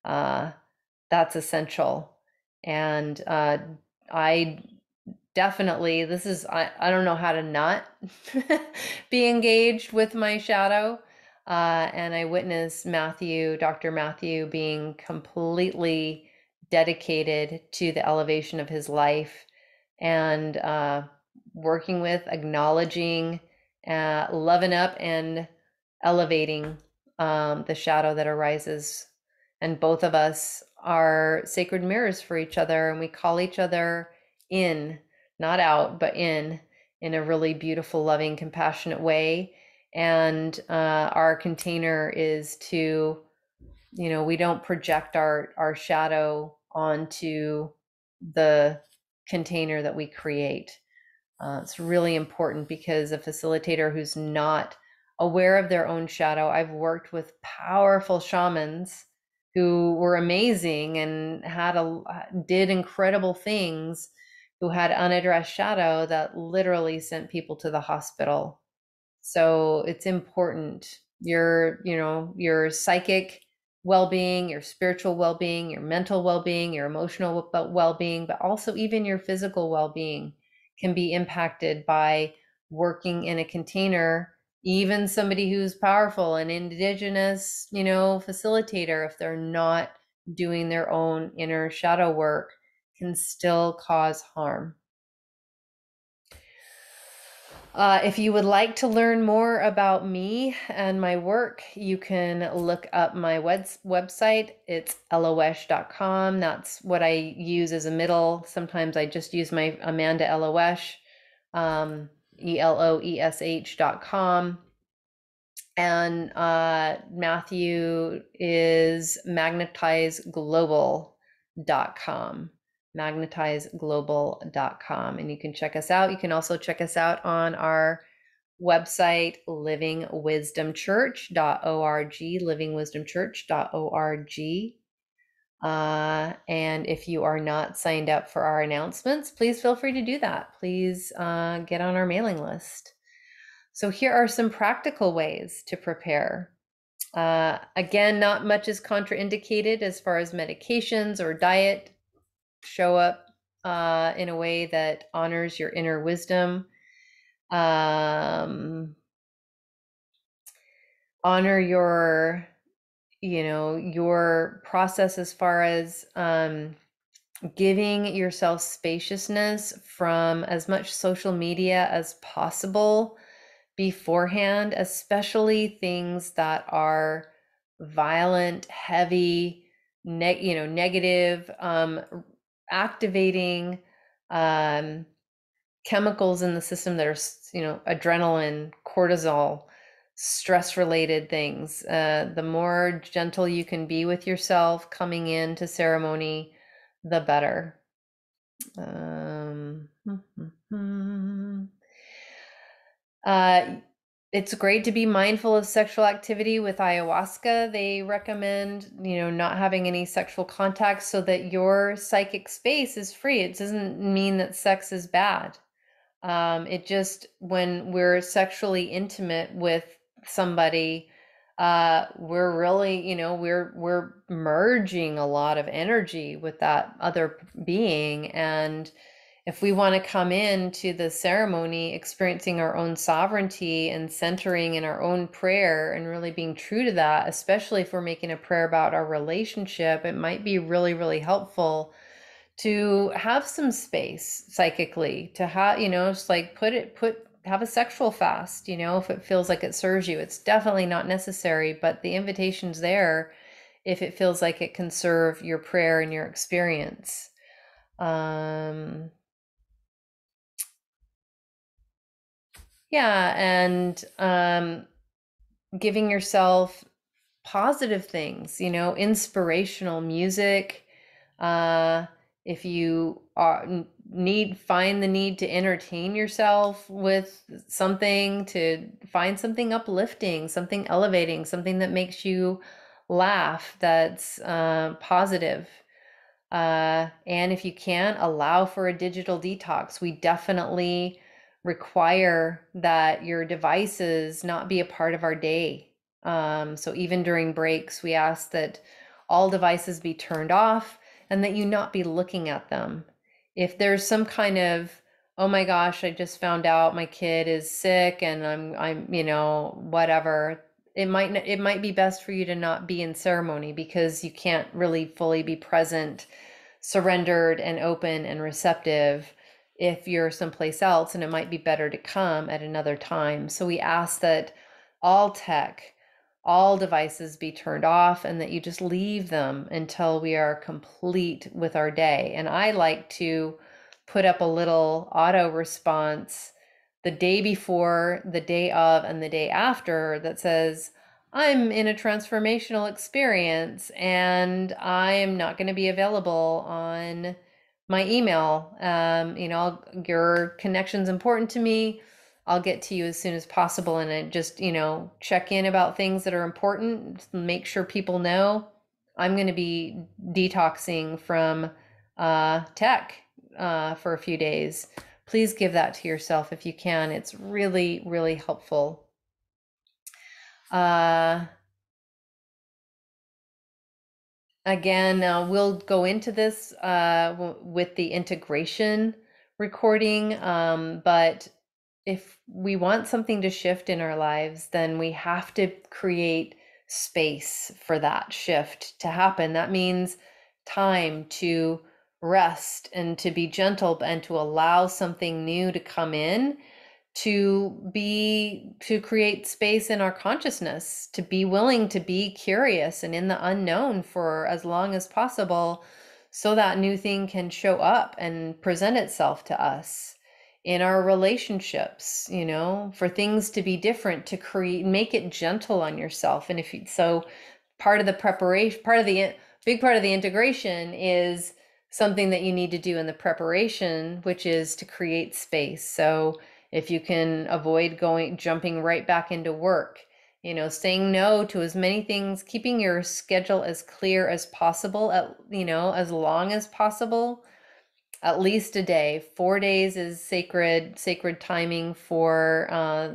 That's essential. And I don't know how to not be engaged with my shadow. And I witnessed Dr. Matthew being completely dedicated to the elevation of his life and working with, acknowledging, loving up and elevating the shadow that arises. And both of us are sacred mirrors for each other, and we call each other in, not out, but in a really beautiful, loving, compassionate way. And our container is to, we don't project our shadow onto the container that we create. It's really important because a facilitator who's not aware of their own shadow, I've worked with powerful shamans who were amazing and did incredible things, who had unaddressed shadow that literally sent people to the hospital. So it's important. Your psychic well-being, your spiritual well-being, your mental well-being, your emotional well-being, but also even your physical well-being can be impacted by working in a container. Even somebody who's powerful, an indigenous, facilitator, if they're not doing their own inner shadow work, can still cause harm. If you would like to learn more about me and my work, you can look up my website. It's eloesh.com. That's what I use as a middle. Sometimes I just use my Amanda Elo'esh, eloesh.com. And Matthew is magnetizeglobal.com, and you can check us out. You can also check us out on our website, livingwisdomchurch.org. And if you are not signed up for our announcements, please feel free to do that. Please get on our mailing list. So here are some practical ways to prepare. Again, not much is contraindicated as far as medications or diet. Show up in a way that honors your inner wisdom. Honor your, your process as far as giving yourself spaciousness from as much social media as possible beforehand, especially things that are violent, heavy, negative, activating chemicals in the system that are, adrenaline, cortisol, stress-related things. The more gentle you can be with yourself coming into ceremony, the better. It's great to be mindful of sexual activity. With ayahuasca, they recommend, not having any sexual contact so that your psychic space is free. It doesn't mean that sex is bad. It just, when we're sexually intimate with somebody, we're really, we're merging a lot of energy with that other being. And if we want to come into the ceremony experiencing our own sovereignty and centering in our own prayer and really being true to that, especially if we're making a prayer about our relationship, it might be really, really helpful to have some space psychically, to have, it's like have a sexual fast, if it feels like it serves you. It's definitely not necessary, but the invitation's there if it feels like it can serve your prayer and your experience. Yeah, and giving yourself positive things, inspirational music. If you find the need to entertain yourself with something, to find something uplifting, something elevating, something that makes you laugh, that's positive. And if you can, allow for a digital detox. We definitely require that your devices not be a part of our day. So even during breaks, we ask that all devices be turned off and that you not be looking at them. If there's some kind of, oh my gosh, I just found out my kid is sick and I'm whatever, it might be best for you to not be in ceremony, because you can't really fully be present, surrendered and open and receptive if you're someplace else, and it might be better to come at another time. So we ask that all tech, all devices be turned off, and that you just leave them until we are complete with our day. And I like to put up a little auto response the day before, the day of, and the day after that says, I'm in a transformational experience and I'm not going to be available on my email. Your connection's important to me. I'll get to you as soon as possible. And I just, check in about things that are important. Make sure people know I'm going to be detoxing from tech for a few days. Please give that to yourself if you can. It's really, really helpful. Again, we'll go into this with the integration recording, but if we want something to shift in our lives, then we have to create space for that shift to happen. That means time to rest and to be gentle and to allow something new to come in, to create space in our consciousness, to be willing to be curious and in the unknown for as long as possible, so that new thing can show up and present itself to us in our relationships, for things to be different, to create, make it gentle on yourself. And if you, so part of the preparation, part of the integration is something that you need to do in the preparation, which is to create space. So if you can avoid jumping right back into work, saying no to as many things, keeping your schedule as clear as possible, as long as possible, at least a day. 4 days is sacred timing for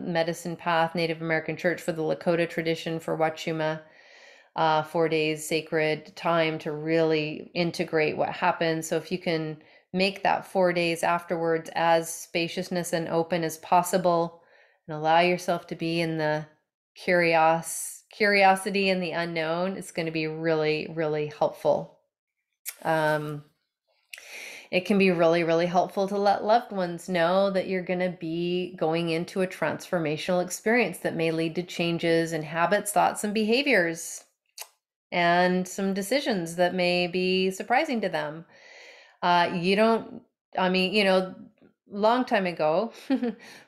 Medicine Path, Native American Church, for the Lakota tradition, for Huachuma. 4 days sacred time to really integrate what happened. So if you can make that 4 days afterwards as spaciousness and open as possible, and allow yourself to be in the curiosity and the unknown, it's going to be really, really helpful. It can be really, really helpful to let loved ones know that you're going to be going into a transformational experience that may lead to changes in habits, thoughts, and behaviors, and some decisions that may be surprising to them. Long time ago,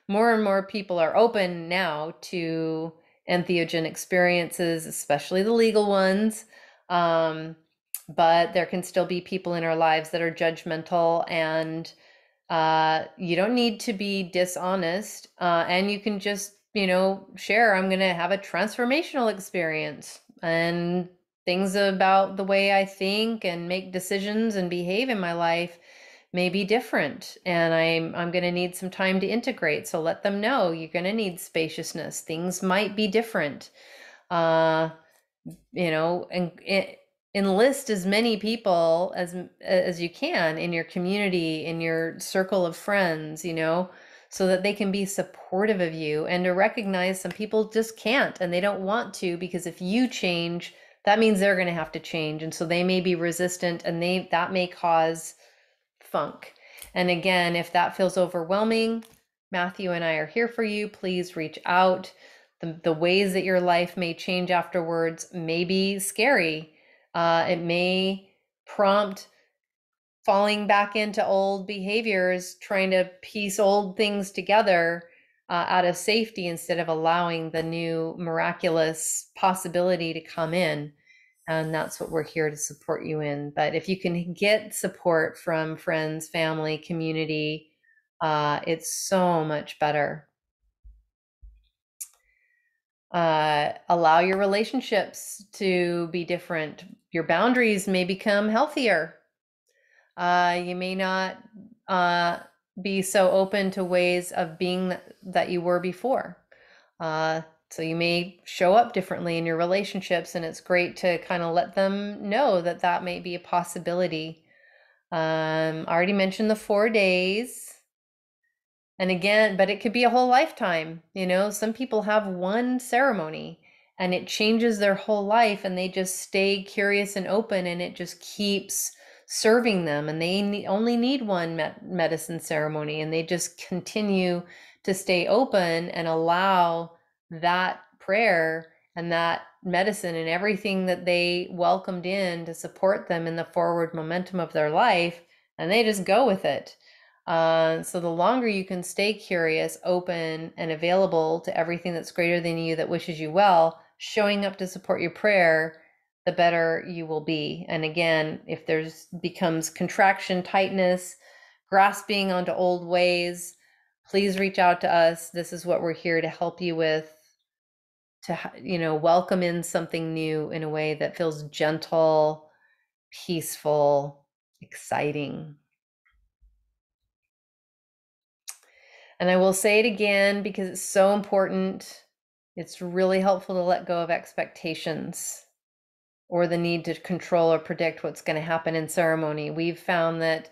more and more people are open now to entheogen experiences, especially the legal ones. But there can still be people in our lives that are judgmental, and you don't need to be dishonest, and you can just, share, I'm going to have a transformational experience, and things about the way I think and make decisions and behave in my life may be different, and I'm going to need some time to integrate. So let them know you're going to need spaciousness. Things might be different, and enlist as many people as you can in your community, in your circle of friends, so that they can be supportive of you, and to recognize some people just can't, and they don't want to, because if you change, that means they're going to have to change. And so they may be resistant, and that may cause funk. And again, if that feels overwhelming, Matthew and I are here for you. Please reach out. The ways that your life may change afterwards may be scary. It may prompt falling back into old behaviors, trying to piece old things together out of safety, instead of allowing the new miraculous possibility to come in. And that's what we're here to support you in. But if you can get support from friends, family, community, it's so much better. Allow your relationships to be different. Your boundaries may become healthier. You may not be so open to ways of being that you were before. So you may show up differently in your relationships, and it's great to kind of let them know that that may be a possibility. I already mentioned the 4 days. And again, but it could be a whole lifetime. Some people have one ceremony and it changes their whole life, and they just stay curious and open, and it just keeps serving them, and they only need one medicine ceremony, and they just continue to stay open and allow that prayer and that medicine and everything that they welcomed in to support them in the forward momentum of their life, and they just go with it. So the longer you can stay curious, open, and available to everything that's greater than you, that wishes you well, showing up to support your prayer, the better you will be. And again, if there's becomes contraction, tightness, grasping onto old ways, please reach out to us. This is what we're here to help you with, to, welcome in something new in a way that feels gentle, peaceful, exciting. And I will say it again, because it's so important. It's really helpful to let go of expectations or the need to control or predict what's going to happen in ceremony. We've found that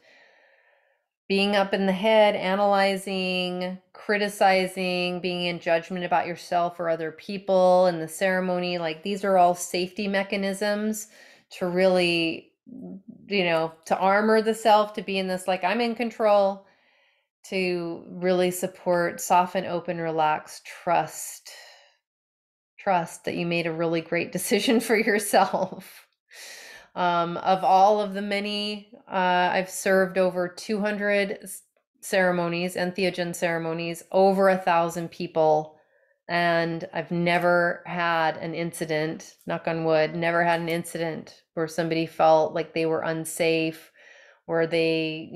being up in the head, analyzing, criticizing, being in judgment about yourself or other people in the ceremony, these are all safety mechanisms to really, to armor the self, to be in this, I'm in control, to really support, soften, open, relax, trust that you made a really great decision for yourself. Of all of the many, I've served over 200 ceremonies, entheogen ceremonies, over 1,000 people. And I've never had an incident, knock on wood, never had an incident where somebody felt like they were unsafe, or they,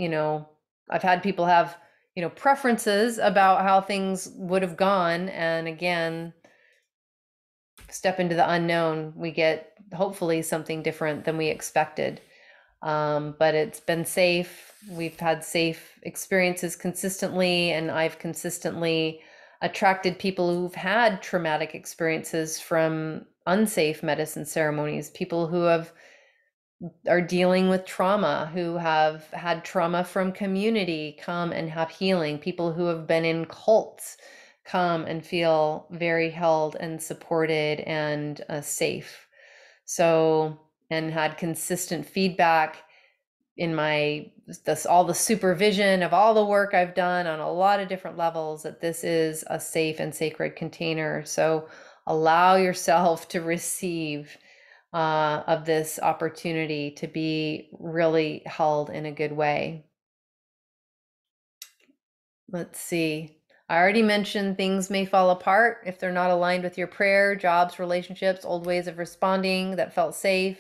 I've had people have, preferences about how things would have gone. And again, step into the unknown, we get hopefully something different than we expected. But it's been safe. We've had safe experiences consistently, and I've consistently attracted people who've had traumatic experiences from unsafe medicine ceremonies, people who are dealing with trauma, who have had trauma from community come and have healing, people who have been in cults come and feel very held and supported and safe. So, and had consistent feedback in all the supervision of all the work I've done on a lot of different levels, that this is a safe and sacred container. So allow yourself to receive of this opportunity to be really held in a good way. Let's see. I already mentioned things may fall apart if they're not aligned with your prayer, jobs, relationships, old ways of responding that felt safe.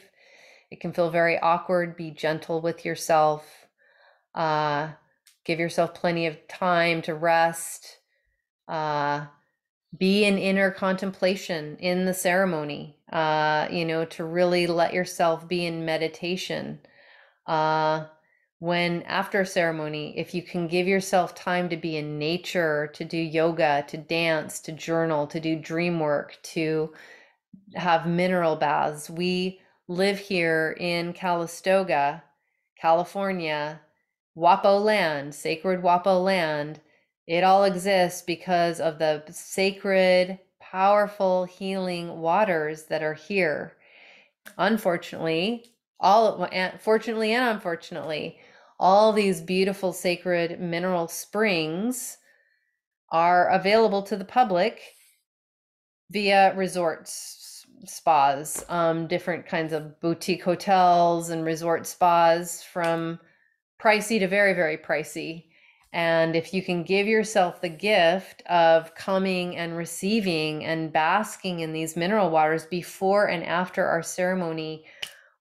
It can feel very awkward. Be gentle with yourself. Give yourself plenty of time to rest. Be in inner contemplation in the ceremony, to really let yourself be in meditation. When after ceremony, if you can give yourself time to be in nature, to do yoga, to dance, to journal, to do dream work, to have mineral baths. We live here in Calistoga, California, Wappo land, sacred Wappo land. It all exists because of the sacred, powerful, healing waters that are here. Fortunately and unfortunately, all these beautiful sacred mineral springs are available to the public via resorts, spas, different kinds of boutique hotels and resort spas, from pricey to very, very pricey. And if you can give yourself the gift of coming and receiving and basking in these mineral waters before and after our ceremony,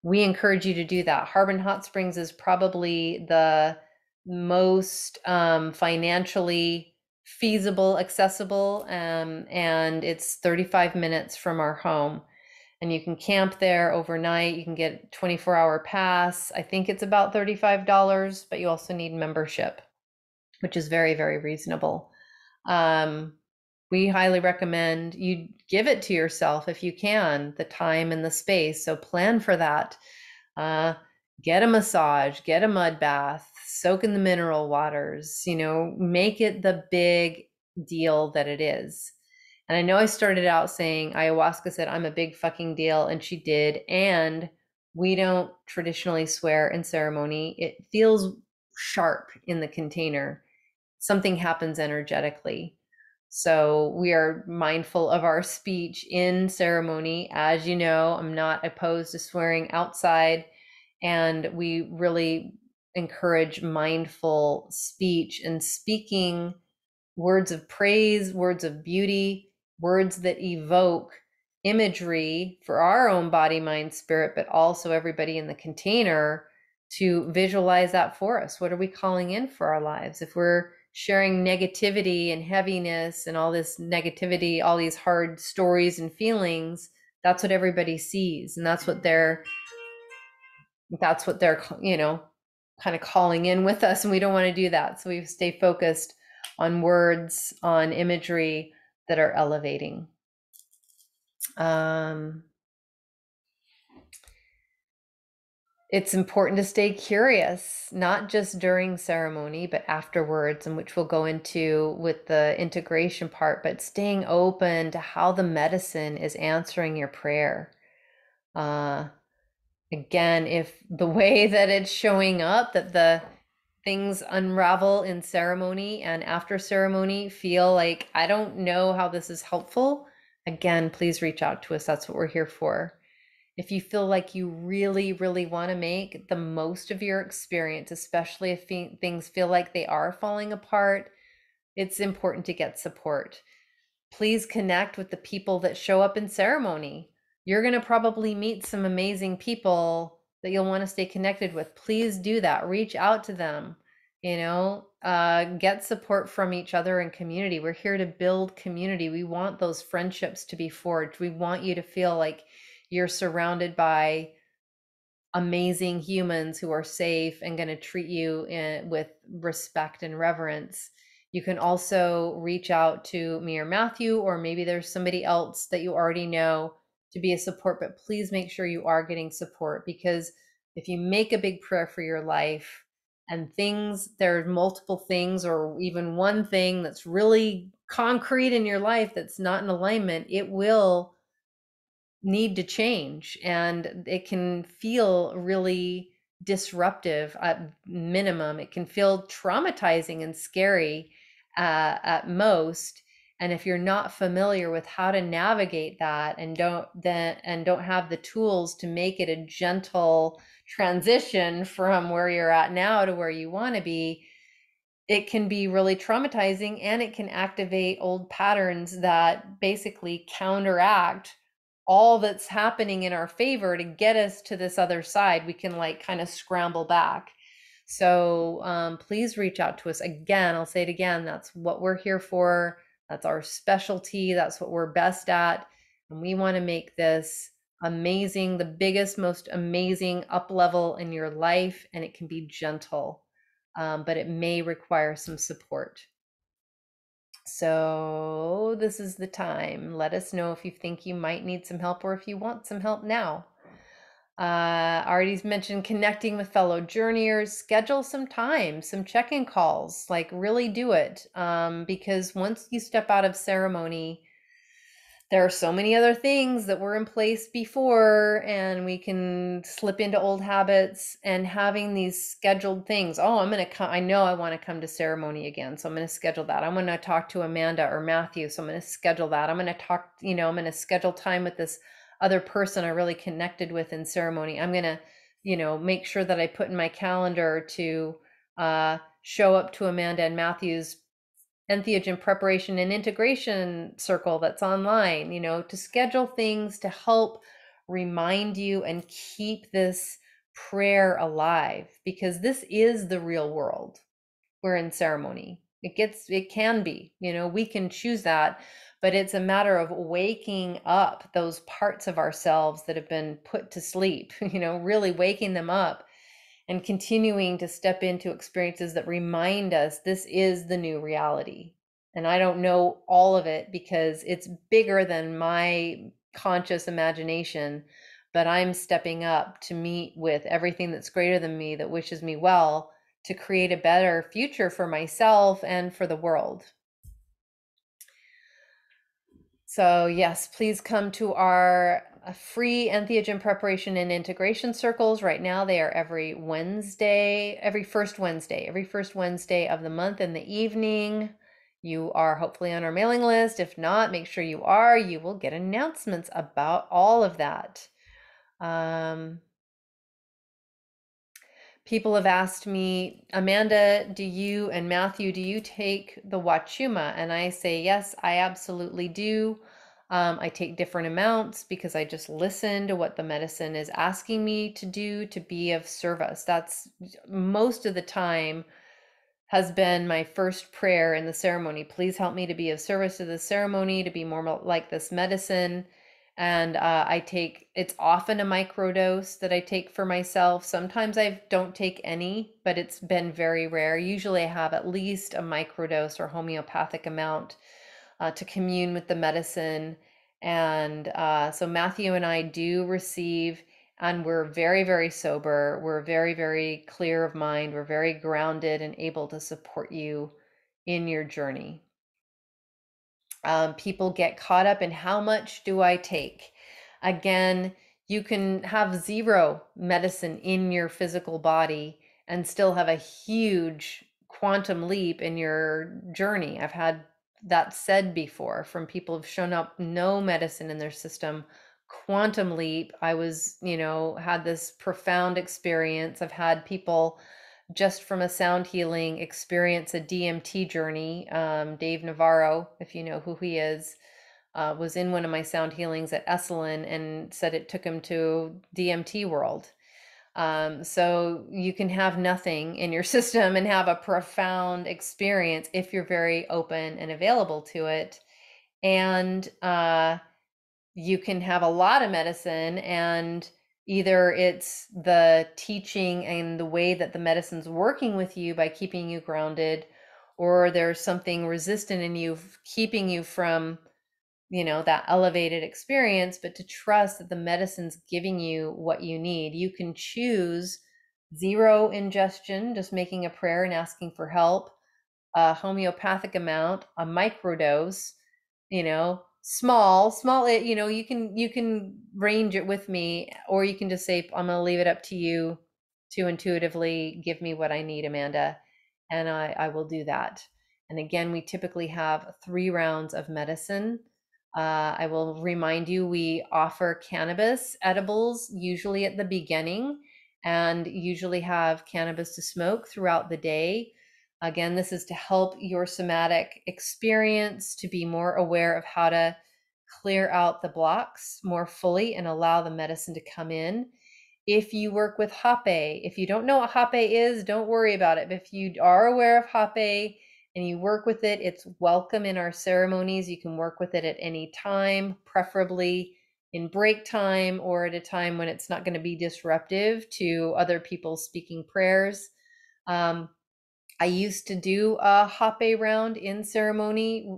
we encourage you to do that. Harbin Hot Springs is probably the most financially feasible, accessible, and it's 35 minutes from our home. And you can camp there overnight. You can get a 24-hour pass. I think it's about $35, but you also need membership, which is very, very reasonable. We highly recommend you give it to yourself if you can, the time and the space. So plan for that. Get a massage, get a mud bath, soak in the mineral waters, make it the big deal that it is. And I know I started out saying ayahuasca said I'm a big fucking deal, and she did. And we don't traditionally swear in ceremony. It feels sharp in the container. Something happens energetically. So we are mindful of our speech in ceremony. As you know, I'm not opposed to swearing outside, and we really encourage mindful speech and speaking words of praise, words of beauty, words that evoke imagery for our own body, mind, spirit, but also everybody in the container, to visualize that for us. What are we calling in for our lives? If we're sharing negativity and heaviness and all this negativity, all these hard stories and feelings, that's what everybody sees. And that's what they're, kind of calling in with us. And we don't want to do that. So we stay focused on words, on imagery that are elevating. It's important to stay curious, not just during ceremony, but afterwards, and which we'll go into with the integration part, but staying open to how the medicine is answering your prayer. Again, if the way that it's showing up, that the things unravel in ceremony and after ceremony feel like, I don't know how this is helpful, again, please reach out to us. That's what we're here for. If you feel like you really, really want to make the most of your experience, especially if things feel like they are falling apart, it's important to get support. Please connect with the people that show up in ceremony. You're going to probably meet some amazing people that you'll want to stay connected with. Please do that. Reach out to them, get support from each other in community. We're here to build community. We want those friendships to be forged. We want you to feel like you're surrounded by amazing humans who are safe and going to treat you with respect and reverence. You can also reach out to me or Matthew, or maybe there's somebody else that you already know to be a support, but please make sure you are getting support, because if you make a big prayer for your life and things, there are multiple things or even one thing that's really concrete in your life that's not in alignment, it will need to change, and it can feel really disruptive at minimum. It can feel traumatizing and scary at most. And if you're not familiar with how to navigate that and don't have the tools to make it a gentle transition from where you're at now to where you want to be, it can be really traumatizing, and it can activate old patterns that basically counteract all that's happening in our favor to get us to this other side. We can like kind of scramble back. So please reach out to us. Again, I'll say it again, that's what we're here for. That's our specialty. That's what we're best at. And we want to make this amazing, the biggest, most amazing up level in your life. And it can be gentle, but it may require some support. So this is the time. Let us know if you think you might need some help or if you want some help now. I already mentioned connecting with fellow journeyers. Schedule some time, some check-in calls, like really do it. Because once you step out of ceremony, there are so many other things that were in place before, and we can slip into old habits. And having these scheduled things, oh, I'm going to come, I know I want to come to ceremony again, so I'm going to schedule that. I'm going to talk to Amanda or Matthew, so I'm going to schedule that. I'm going to talk, you know, I'm going to schedule time with this other person I really connected with in ceremony. I'm going to, you know, make sure that I put in my calendar to show up to Amanda and Matthew's entheogen preparation and integration circle that's online, you know, to schedule things to help remind you and keep this prayer alive, because this is the real world. We're in ceremony. It can be, you know, we can choose that, but it's a matter of waking up those parts of ourselves that have been put to sleep, you know, really waking them up and continuing to step into experiences that remind us this is the new reality. And I don't know all of it because it's bigger than my conscious imagination, but I'm stepping up to meet with everything that's greater than me that wishes me well to create a better future for myself and for the world. So yes, please come to our free entheogen preparation and integration circles. Right now they are every first Wednesday of the month in the evening. You are hopefully on our mailing list. If not, make sure you are. You will get announcements about all of that. People have asked me, Amanda, do you and Matthew, do you take the Huachuma? And I say, yes, I absolutely do. I take different amounts because I just listen to what the medicine is asking me to do to be of service. That's most of the time has been my first prayer in the ceremony. Please help me to be of service to the ceremony, to be more like this medicine. And it's often a microdose that I take for myself. Sometimes I don't take any, but it's been very rare. Usually I have at least a microdose or homeopathic amount to commune with the medicine. And so Matthew and I do receive, and we're very, very sober. We're very, very clear of mind. We're very grounded and able to support you in your journey. People get caught up in how much do I take? Again, you can have zero medicine in your physical body and still have a huge quantum leap in your journey. I've had that said before from people who've shown up no medicine in their system, quantum leap. I was, you know, had this profound experience. I've had people just from a sound healing experience a DMT journey. Dave Navarro, if you know who he is, was in one of my sound healings at Esalen and said it took him to DMT world. So you can have nothing in your system and have a profound experience if you're very open and available to it. And you can have a lot of medicine and Either it's the teaching and the way that the medicine's working with you by keeping you grounded, or there's something resistant in you keeping you from, you know, that elevated experience. But to trust that the medicine's giving you what you need. You can choose zero ingestion, just making a prayer and asking for help, a homeopathic amount, a microdose, you know, small, you know, you can range it with me, or you can just say, I'm going to leave it up to you to intuitively give me what I need, Amanda. And I will do that. And again, we typically have 3 rounds of medicine. I will remind you, we offer cannabis edibles usually at the beginning, and usually have cannabis to smoke throughout the day. Again, this is to help your somatic experience to be more aware of how to clear out the blocks more fully and allow the medicine to come in. If you work with Hape, if you don't know what Hape is, don't worry about it. But if you are aware of Hape and you work with it, it's welcome in our ceremonies. You can work with it at any time, preferably in break time or at a time when it's not going to be disruptive to other people speaking prayers. I used to do a Hape round in ceremony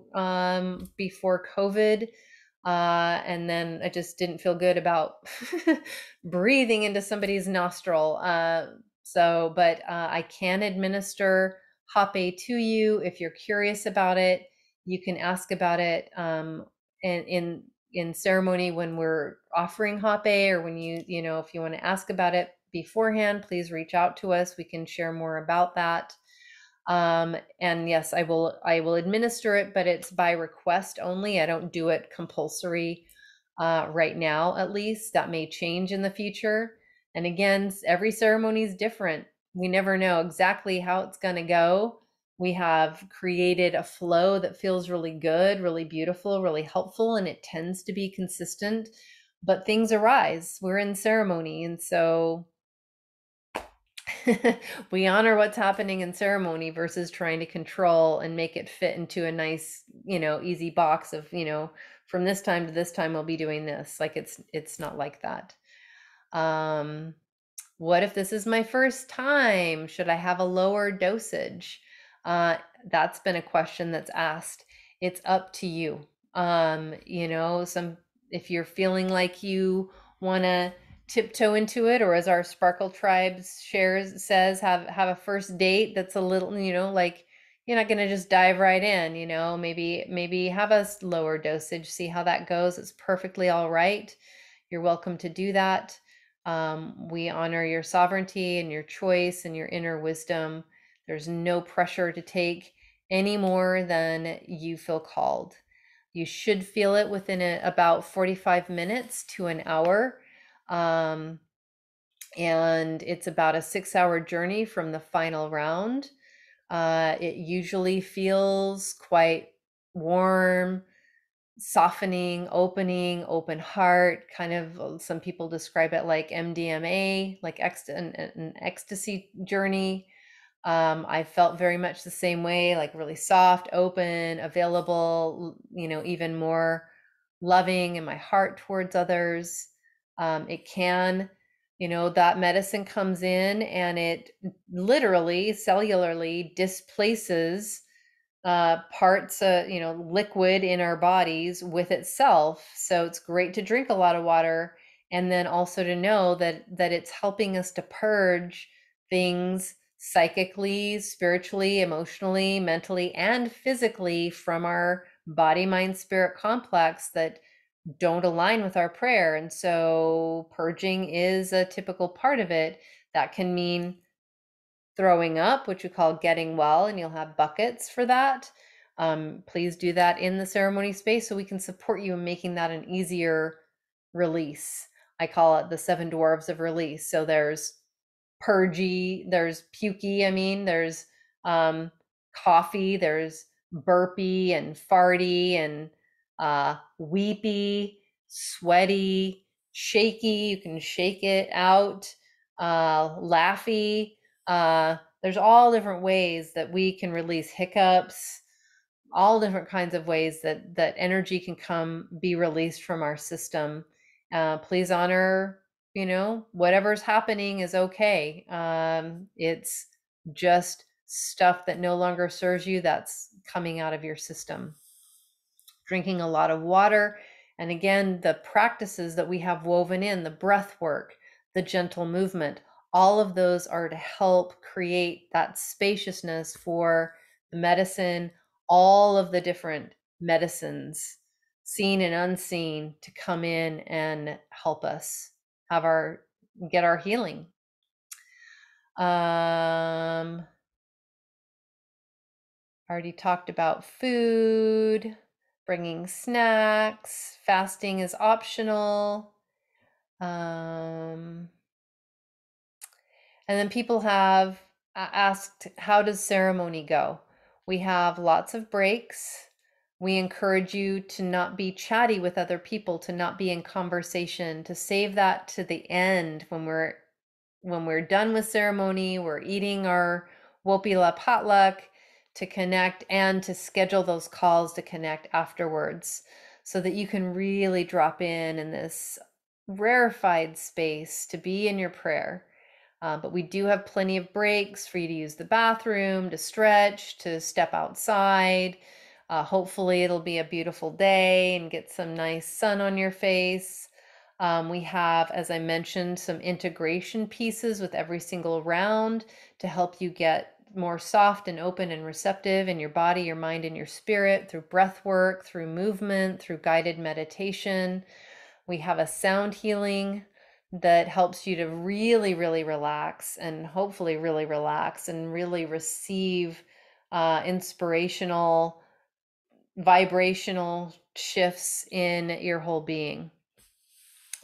before COVID, and then I just didn't feel good about breathing into somebody's nostril. But I can administer Hape to you if you're curious about it. You can ask about it in ceremony when we're offering Hape, or when you know, if you want to ask about it beforehand, please reach out to us. We can share more about that. And yes, I will administer it, but it's by request only. I don't do it compulsory, right now, at least. That may change in the future. And again, every ceremony is different. We never know exactly how it's going to go. We have created a flow that feels really good, really beautiful, really helpful, and it tends to be consistent, but things arise. We're in ceremony. And so we honor what's happening in ceremony versus trying to control and make it fit into a nice, you know, easy box of, you know, from this time to this time, we'll be doing this. Like it's not like that. What if this is my first time? Should I have a lower dosage? That's been a question that's asked. It's up to you. You know, if you're feeling like you want to tiptoe into it, or as our Sparkle Tribes says, have a first date that's a little, you know, like you're not going to just dive right in, you know, maybe have a lower dosage, see how that goes. It's perfectly all right. You're welcome to do that. We honor your sovereignty and your choice and your inner wisdom. There's no pressure to take any more than you feel called. You should feel it within about 45 minutes to an hour. And it's about a 6-hour journey from the final round. It usually feels quite warm, softening, opening, open heart, kind of, some people describe it like MDMA, like an ecstasy journey. I felt very much the same way, like really soft, open, available, you know, even more loving in my heart towards others. It can, you know, that medicine comes in and it literally cellularly displaces parts, you know, liquid in our bodies with itself. So it's great to drink a lot of water, and then also to know that it's helping us to purge things psychically, spiritually, emotionally, mentally, and physically from our body, mind, spirit complex that don't align with our prayer. And so purging is a typical part of it. That can mean throwing up, which we call getting well, and you'll have buckets for that. Please do that in the ceremony space so we can support you in making that an easier release. I call it the 7 dwarves of release. So there's purgy, there's pukey, there's coffee, there's burpy and farty and weepy, sweaty, shaky, you can shake it out, laughy. There's all different ways that we can release hiccups, all different kinds of ways that energy can be released from our system. Please honor you know, whatever's happening is okay. It's just stuff that no longer serves you that's coming out of your system. Drinking a lot of water. And again, the practices that we have woven in, the breath work, the gentle movement, all of those are to help create that spaciousness for the medicine, all of the different medicines, seen and unseen, to come in and help us have our, get our healing. Already talked about food, bringing snacks, fasting is optional. And then people have asked, how does ceremony go? We have lots of breaks. We encourage you to not be chatty with other people, to not be in conversation, to save that to the end when we're done with ceremony, we're eating our Wopila potluck, to connect and to schedule those calls to connect afterwards, so that you can really drop in this rarefied space to be in your prayer. But we do have plenty of breaks for you to use the bathroom, to stretch, to step outside. Hopefully it'll be a beautiful day and get some nice sun on your face. We have, as I mentioned, some integration pieces with every single round to help you get more soft and open and receptive in your body, your mind, and your spirit, through breath work, through movement, through guided meditation. We have a sound healing that helps you to really, really relax, and hopefully really relax and really receive inspirational, vibrational shifts in your whole being.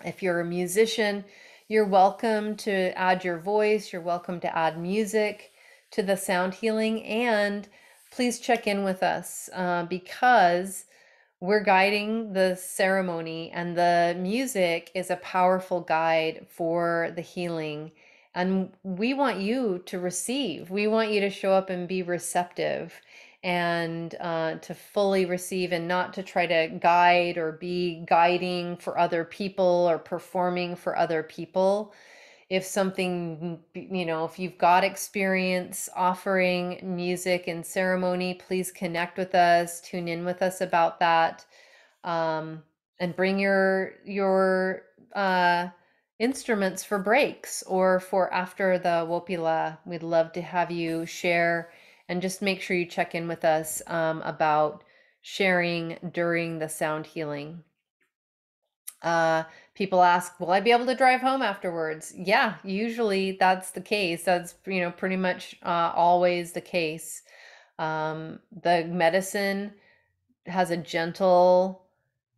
If you're a musician, you're welcome to add your voice, you're welcome to add music to the sound healing, and please check in with us because we're guiding the ceremony, and the music is a powerful guide for the healing. And we want you to receive, we want you to show up and be receptive and to fully receive, and not to try to guide or be guiding for other people or performing for other people. If something, you know, if you've got experience offering music and ceremony, please connect with us, tune in with us about that, and bring your instruments for breaks or for after the Wopila. We'd love to have you share, and just make sure you check in with us about sharing during the sound healing. People ask, will I be able to drive home afterwards? Yeah, usually that's the case. That's, you know, pretty much always the case. The medicine has a gentle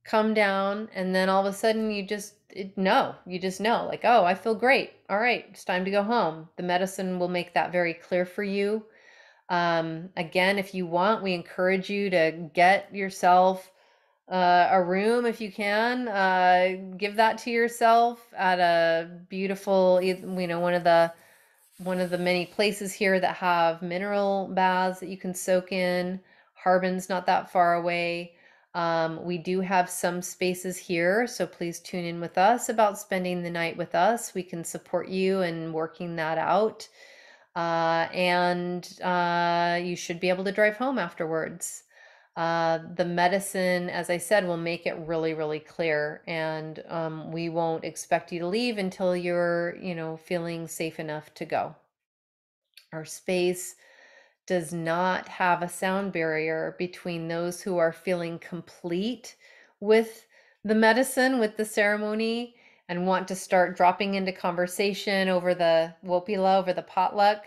come down, and then all of a sudden you just know, like, oh, I feel great. All right, it's time to go home. The medicine will make that very clear for you. Again, if you want, we encourage you to get yourself a room if you can, give that to yourself at a beautiful, you know, one of the many places here that have mineral baths that you can soak in. Harbin's not that far away. We do have some spaces here, so please tune in with us about spending the night with us. We can support you in working that out. And you should be able to drive home afterwards. The medicine, as I said, will make it really, really clear, and we won't expect you to leave until you're, you know, feeling safe enough to go. Our space does not have a sound barrier between those who are feeling complete with the medicine, with the ceremony, and want to start dropping into conversation over the Wopila, over the potluck.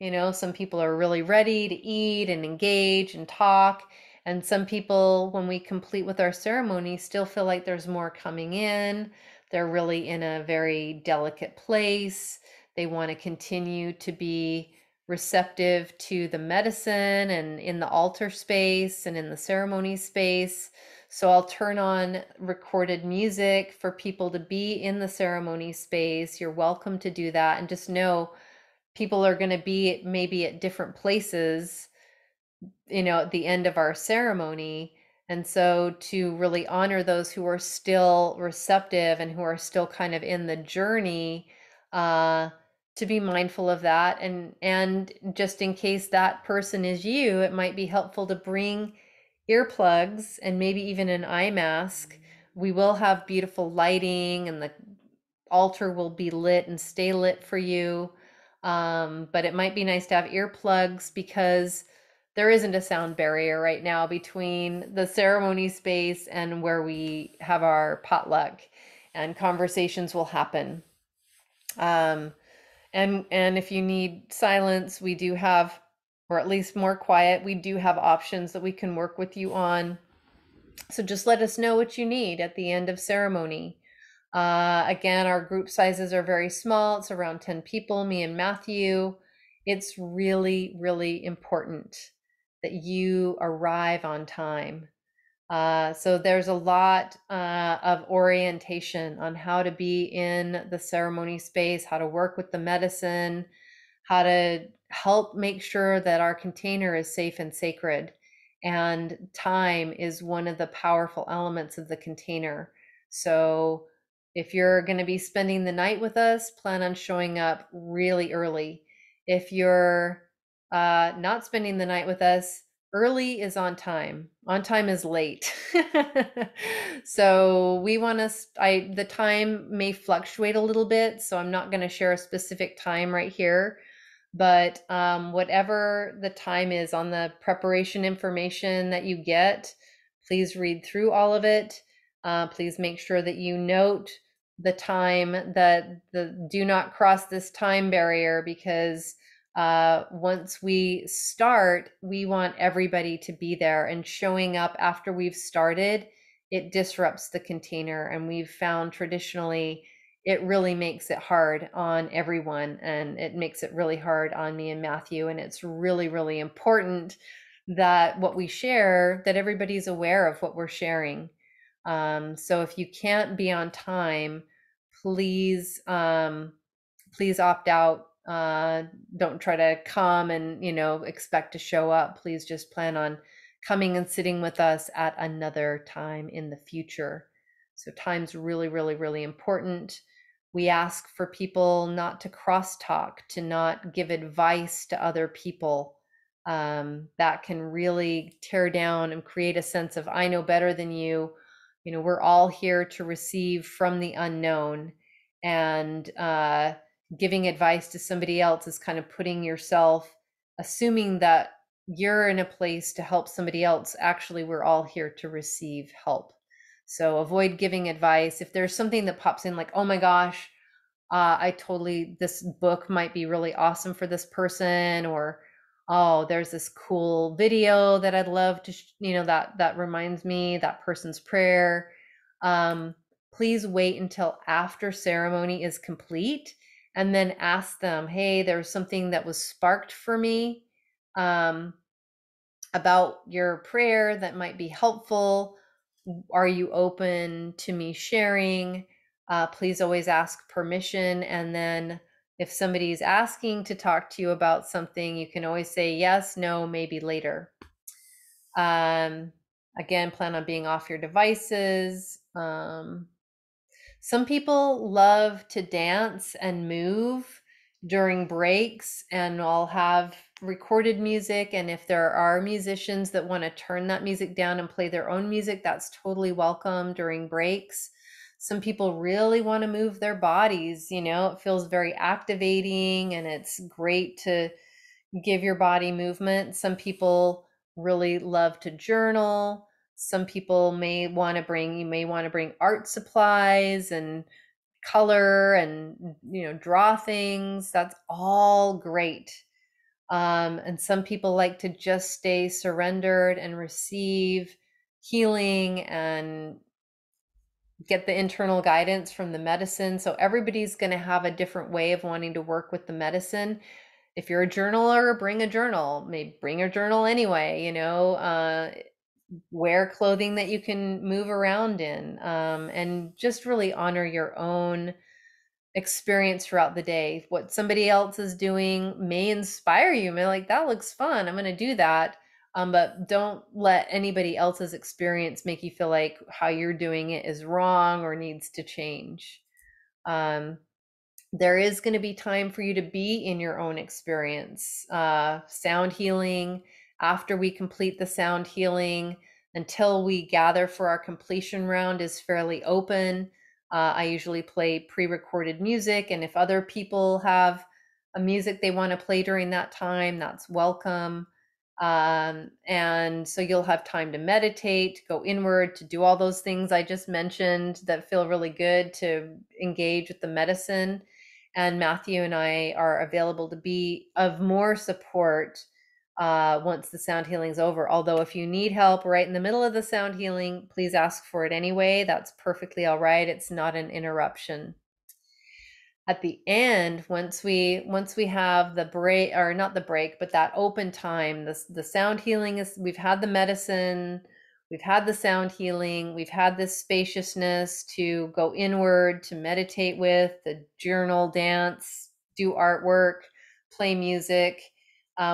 You know, some people are really ready to eat and engage and talk. And some people, when we complete with our ceremony, still feel like there's more coming in. They're really in a very delicate place. They want to continue to be receptive to the medicine and in the altar space and in the ceremony space. So I'll turn on recorded music for people to be in the ceremony space. You're welcome to do that. And just know people are going to be maybe at different places, you know, at the end of our ceremony, And so to really honor those who are still receptive and who are still kind of in the journey, to be mindful of that. And just in case that person is you, it might be helpful to bring earplugs and maybe even an eye mask. We will have beautiful lighting and the altar will be lit and stay lit for you. But it might be nice to have earplugs because there isn't a sound barrier right now between the ceremony space and where we have our potluck, and conversations will happen. And if you need silence, we do have, or at least more quiet, we do have options that we can work with you on. So just let us know what you need at the end of ceremony. Again, our group sizes are very small. It's around 10 people, me and Matthew. It's really, really important that you arrive on time. So there's a lot of orientation on how to be in the ceremony space, how to work with the medicine, how to help make sure that our container is safe and sacred. And time is one of the powerful elements of the container. So if you're going to be spending the night with us, plan on showing up really early. If you're not spending the night with us, early is on time. On time is late. So we want to, the time may fluctuate a little bit, so I'm not going to share a specific time right here, but whatever the time is on the preparation information that you get, please read through all of it. Please make sure that you note the time, that the do not cross this time barrier, because once we start, we want everybody to be there, and showing up after we've started, it disrupts the container. And we've found traditionally, it really makes it hard on everyone, and it makes it really hard on me and Matthew. And it's really, really important that what we share, that everybody's aware of what we're sharing. So if you can't be on time, please, please opt out. Don't try to come and, you know, expect to show up. Please just plan on coming and sitting with us at another time in the future. So time's really, really, really important. We ask for people not to crosstalk, to not give advice to other people. That can really tear down and create a sense of, I know better than you. You know, we're all here to receive from the unknown, and giving advice to somebody else is kind of putting yourself, assuming that you're in a place to help somebody else. Actually, we're all here to receive help. So avoid giving advice. If there's something that pops in like, oh my gosh, this book might be really awesome for this person, or, oh, there's this cool video that I'd love to, that reminds me that person's prayer. Please wait until after ceremony is complete, and then ask them, hey, there's something that was sparked for me about your prayer that might be helpful. Are you open to me sharing? Please always ask permission, and then if somebody's asking to talk to you about something, you can always say yes, no, maybe later. Again, plan on being off your devices. Some people love to dance and move during breaks, and I'll have recorded music. And if there are musicians that want to turn that music down and play their own music, that's totally welcome during breaks. Some people really want to move their bodies. You know, it feels very activating, and it's great to give your body movement. Some people really love to journal. Some people may want to bring art supplies and color and, draw things. That's all great. And some people like to just stay surrendered and receive healing and get the internal guidance from the medicine. So everybody's going to have a different way of wanting to work with the medicine. If you're a journaler, bring a journal. Maybe bring a journal anyway, wear clothing that you can move around in, and just really honor your own experience throughout the day. What somebody else is doing may inspire you. May like, that looks fun, I'm going to do that. But don't let anybody else's experience make you feel like how you're doing it is wrong or needs to change. There is going to be time for you to be in your own experience. Sound healing, after we complete the sound healing, until we gather for our completion round is fairly open. I usually play pre-recorded music, and if other people have a music they want to play during that time, that's welcome. And so you'll have time to meditate, to go inward, to do all those things I just mentioned that feel really good, to engage with the medicine. And Matthew and I are available to be of more support once the sound healing's over. Although if you need help right in the middle of the sound healing, please ask for it anyway. That's perfectly all right. It's not an interruption. At the end, once we have the break, or not the break, but that open time, the sound healing is, we've had the medicine, we've had the sound healing, we've had this spaciousness to go inward, to meditate with, to journal, dance, do artwork, play music.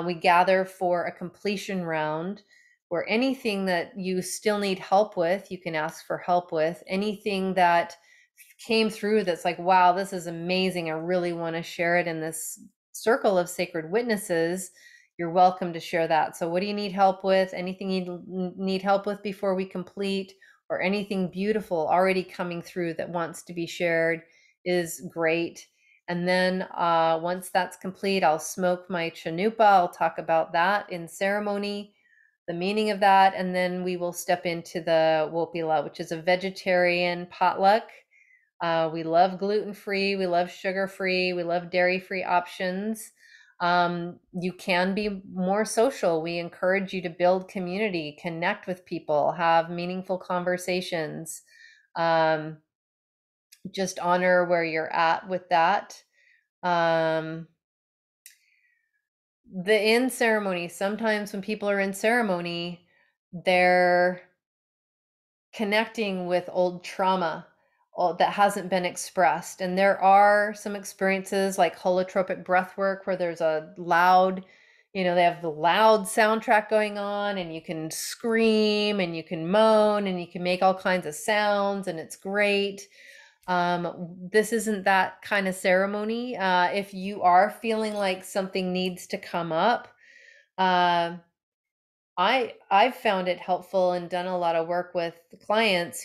We gather for a completion round where anything that you still need help with, you can ask for help with. Anything that came through that's like, wow, this is amazing, I really want to share it in this circle of sacred witnesses, you're welcome to share that. So what do you need help with? Anything you need help with before we complete, or anything beautiful already coming through that wants to be shared is great. And then once that's complete, I'll smoke my chanupa. I'll talk about that in ceremony, the meaning of that, and then we will step into the wopila, which is a vegetarian potluck. We love gluten-free, we love sugar-free, we love dairy-free options. You can be more social. We encourage you to build community, connect with people, have meaningful conversations. Just honor where you're at with that. The in ceremony, sometimes when people are in ceremony, they're connecting with old trauma that hasn't been expressed. And there are some experiences like holotropic breath work where there's a loud, they have the loud soundtrack going on, and you can scream and you can moan and you can make all kinds of sounds, and it's great. This isn't that kind of ceremony. If you are feeling like something needs to come up, I've found it helpful and done a lot of work with clients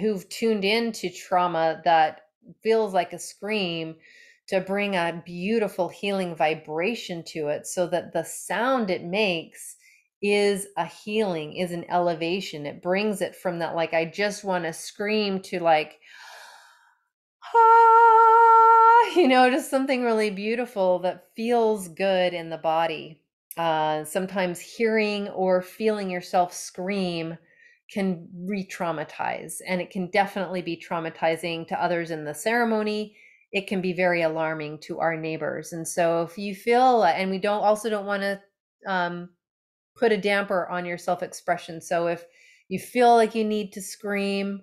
who've tuned into trauma that feels like a scream, to bring a beautiful healing vibration to it, so that the sound it makes is a healing, is an elevation. It brings it from that, like, I just want to scream, to like, ah, just something really beautiful that feels good in the body. Sometimes hearing or feeling yourself scream can re-traumatize, and it can definitely be traumatizing to others in the ceremony. It can be very alarming to our neighbors. And so if you feel, and we don't want to put a damper on your self-expression. So if you feel like you need to scream,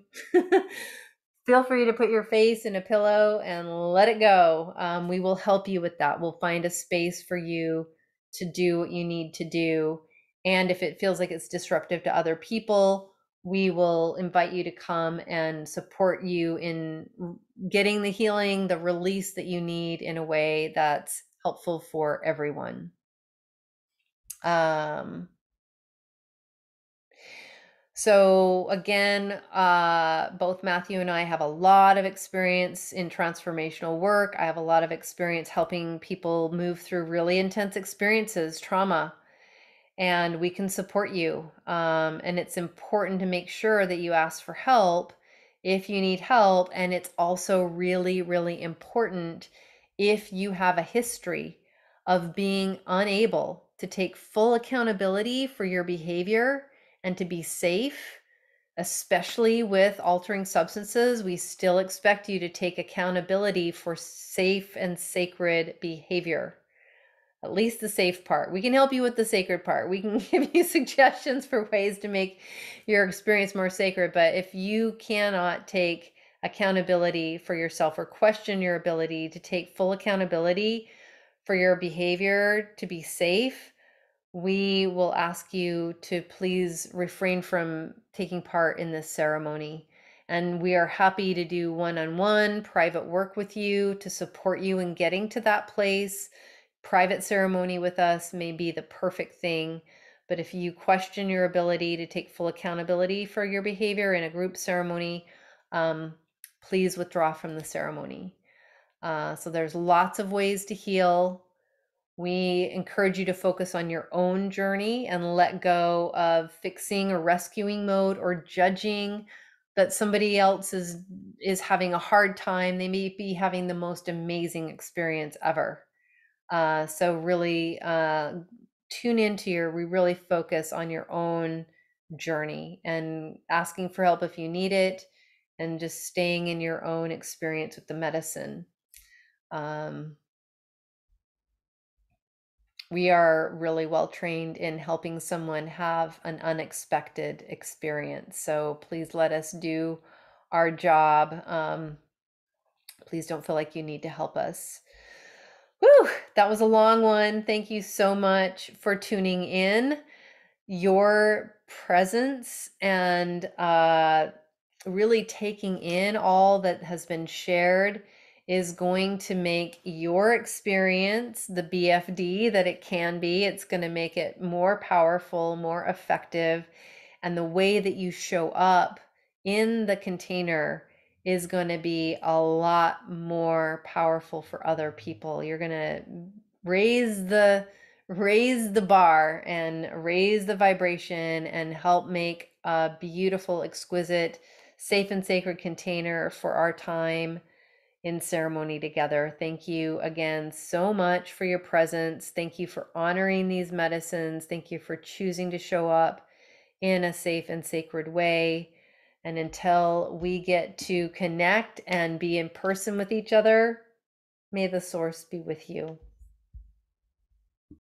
feel free to put your face in a pillow and let it go. We will help you with that. We'll find a space for you to do what you need to do. And if it feels like it's disruptive to other people, we will invite you to come and support you in getting the healing, the release that you need, in a way that's helpful for everyone. So again, both Matthew and I have a lot of experience in transformational work. I have a lot of experience helping people move through really intense experiences, trauma, and we can support you. And it's important to make sure that you ask for help if you need help. And it's also really, really important if you have a history of being unable to take full accountability for your behavior and to be safe, especially with altering substances. We still expect you to take accountability for safe and sacred behavior. At least the safe part. We can help you with the sacred part. We can give you suggestions for ways to make your experience more sacred. But if you cannot take accountability for yourself, or question your ability to take full accountability for your behavior to be safe, we will ask you to please refrain from taking part in this ceremony. And we are happy to do one-on-one private work with you to support you in getting to that place. Private ceremony with us may be the perfect thing, but if you question your ability to take full accountability for your behavior in a group ceremony, please withdraw from the ceremony. So there's lots of ways to heal. We encourage you to focus on your own journey and let go of fixing or rescuing mode or judging that somebody else is having a hard time. They may be having the most amazing experience ever. So really tune into really focus on your own journey and asking for help if you need it, and just staying in your own experience with the medicine. We are really well trained in helping someone have an unexpected experience. So please let us do our job. Please don't feel like you need to help us. Whew, that was a long one. Thank you so much for tuning in. Your presence and really taking in all that has been shared is going to make your experience the BFD that it can be. It's going to make it more powerful, more effective, and the way that you show up in the container is going to be a lot more powerful for other people. You're going to raise the bar and raise the vibration and help make a beautiful, exquisite, safe and sacred container for our time in ceremony together. Thank you again so much for your presence. Thank you for honoring these medicines. Thank you for choosing to show up in a safe and sacred way. And until we get to connect and be in person with each other, may the source be with you.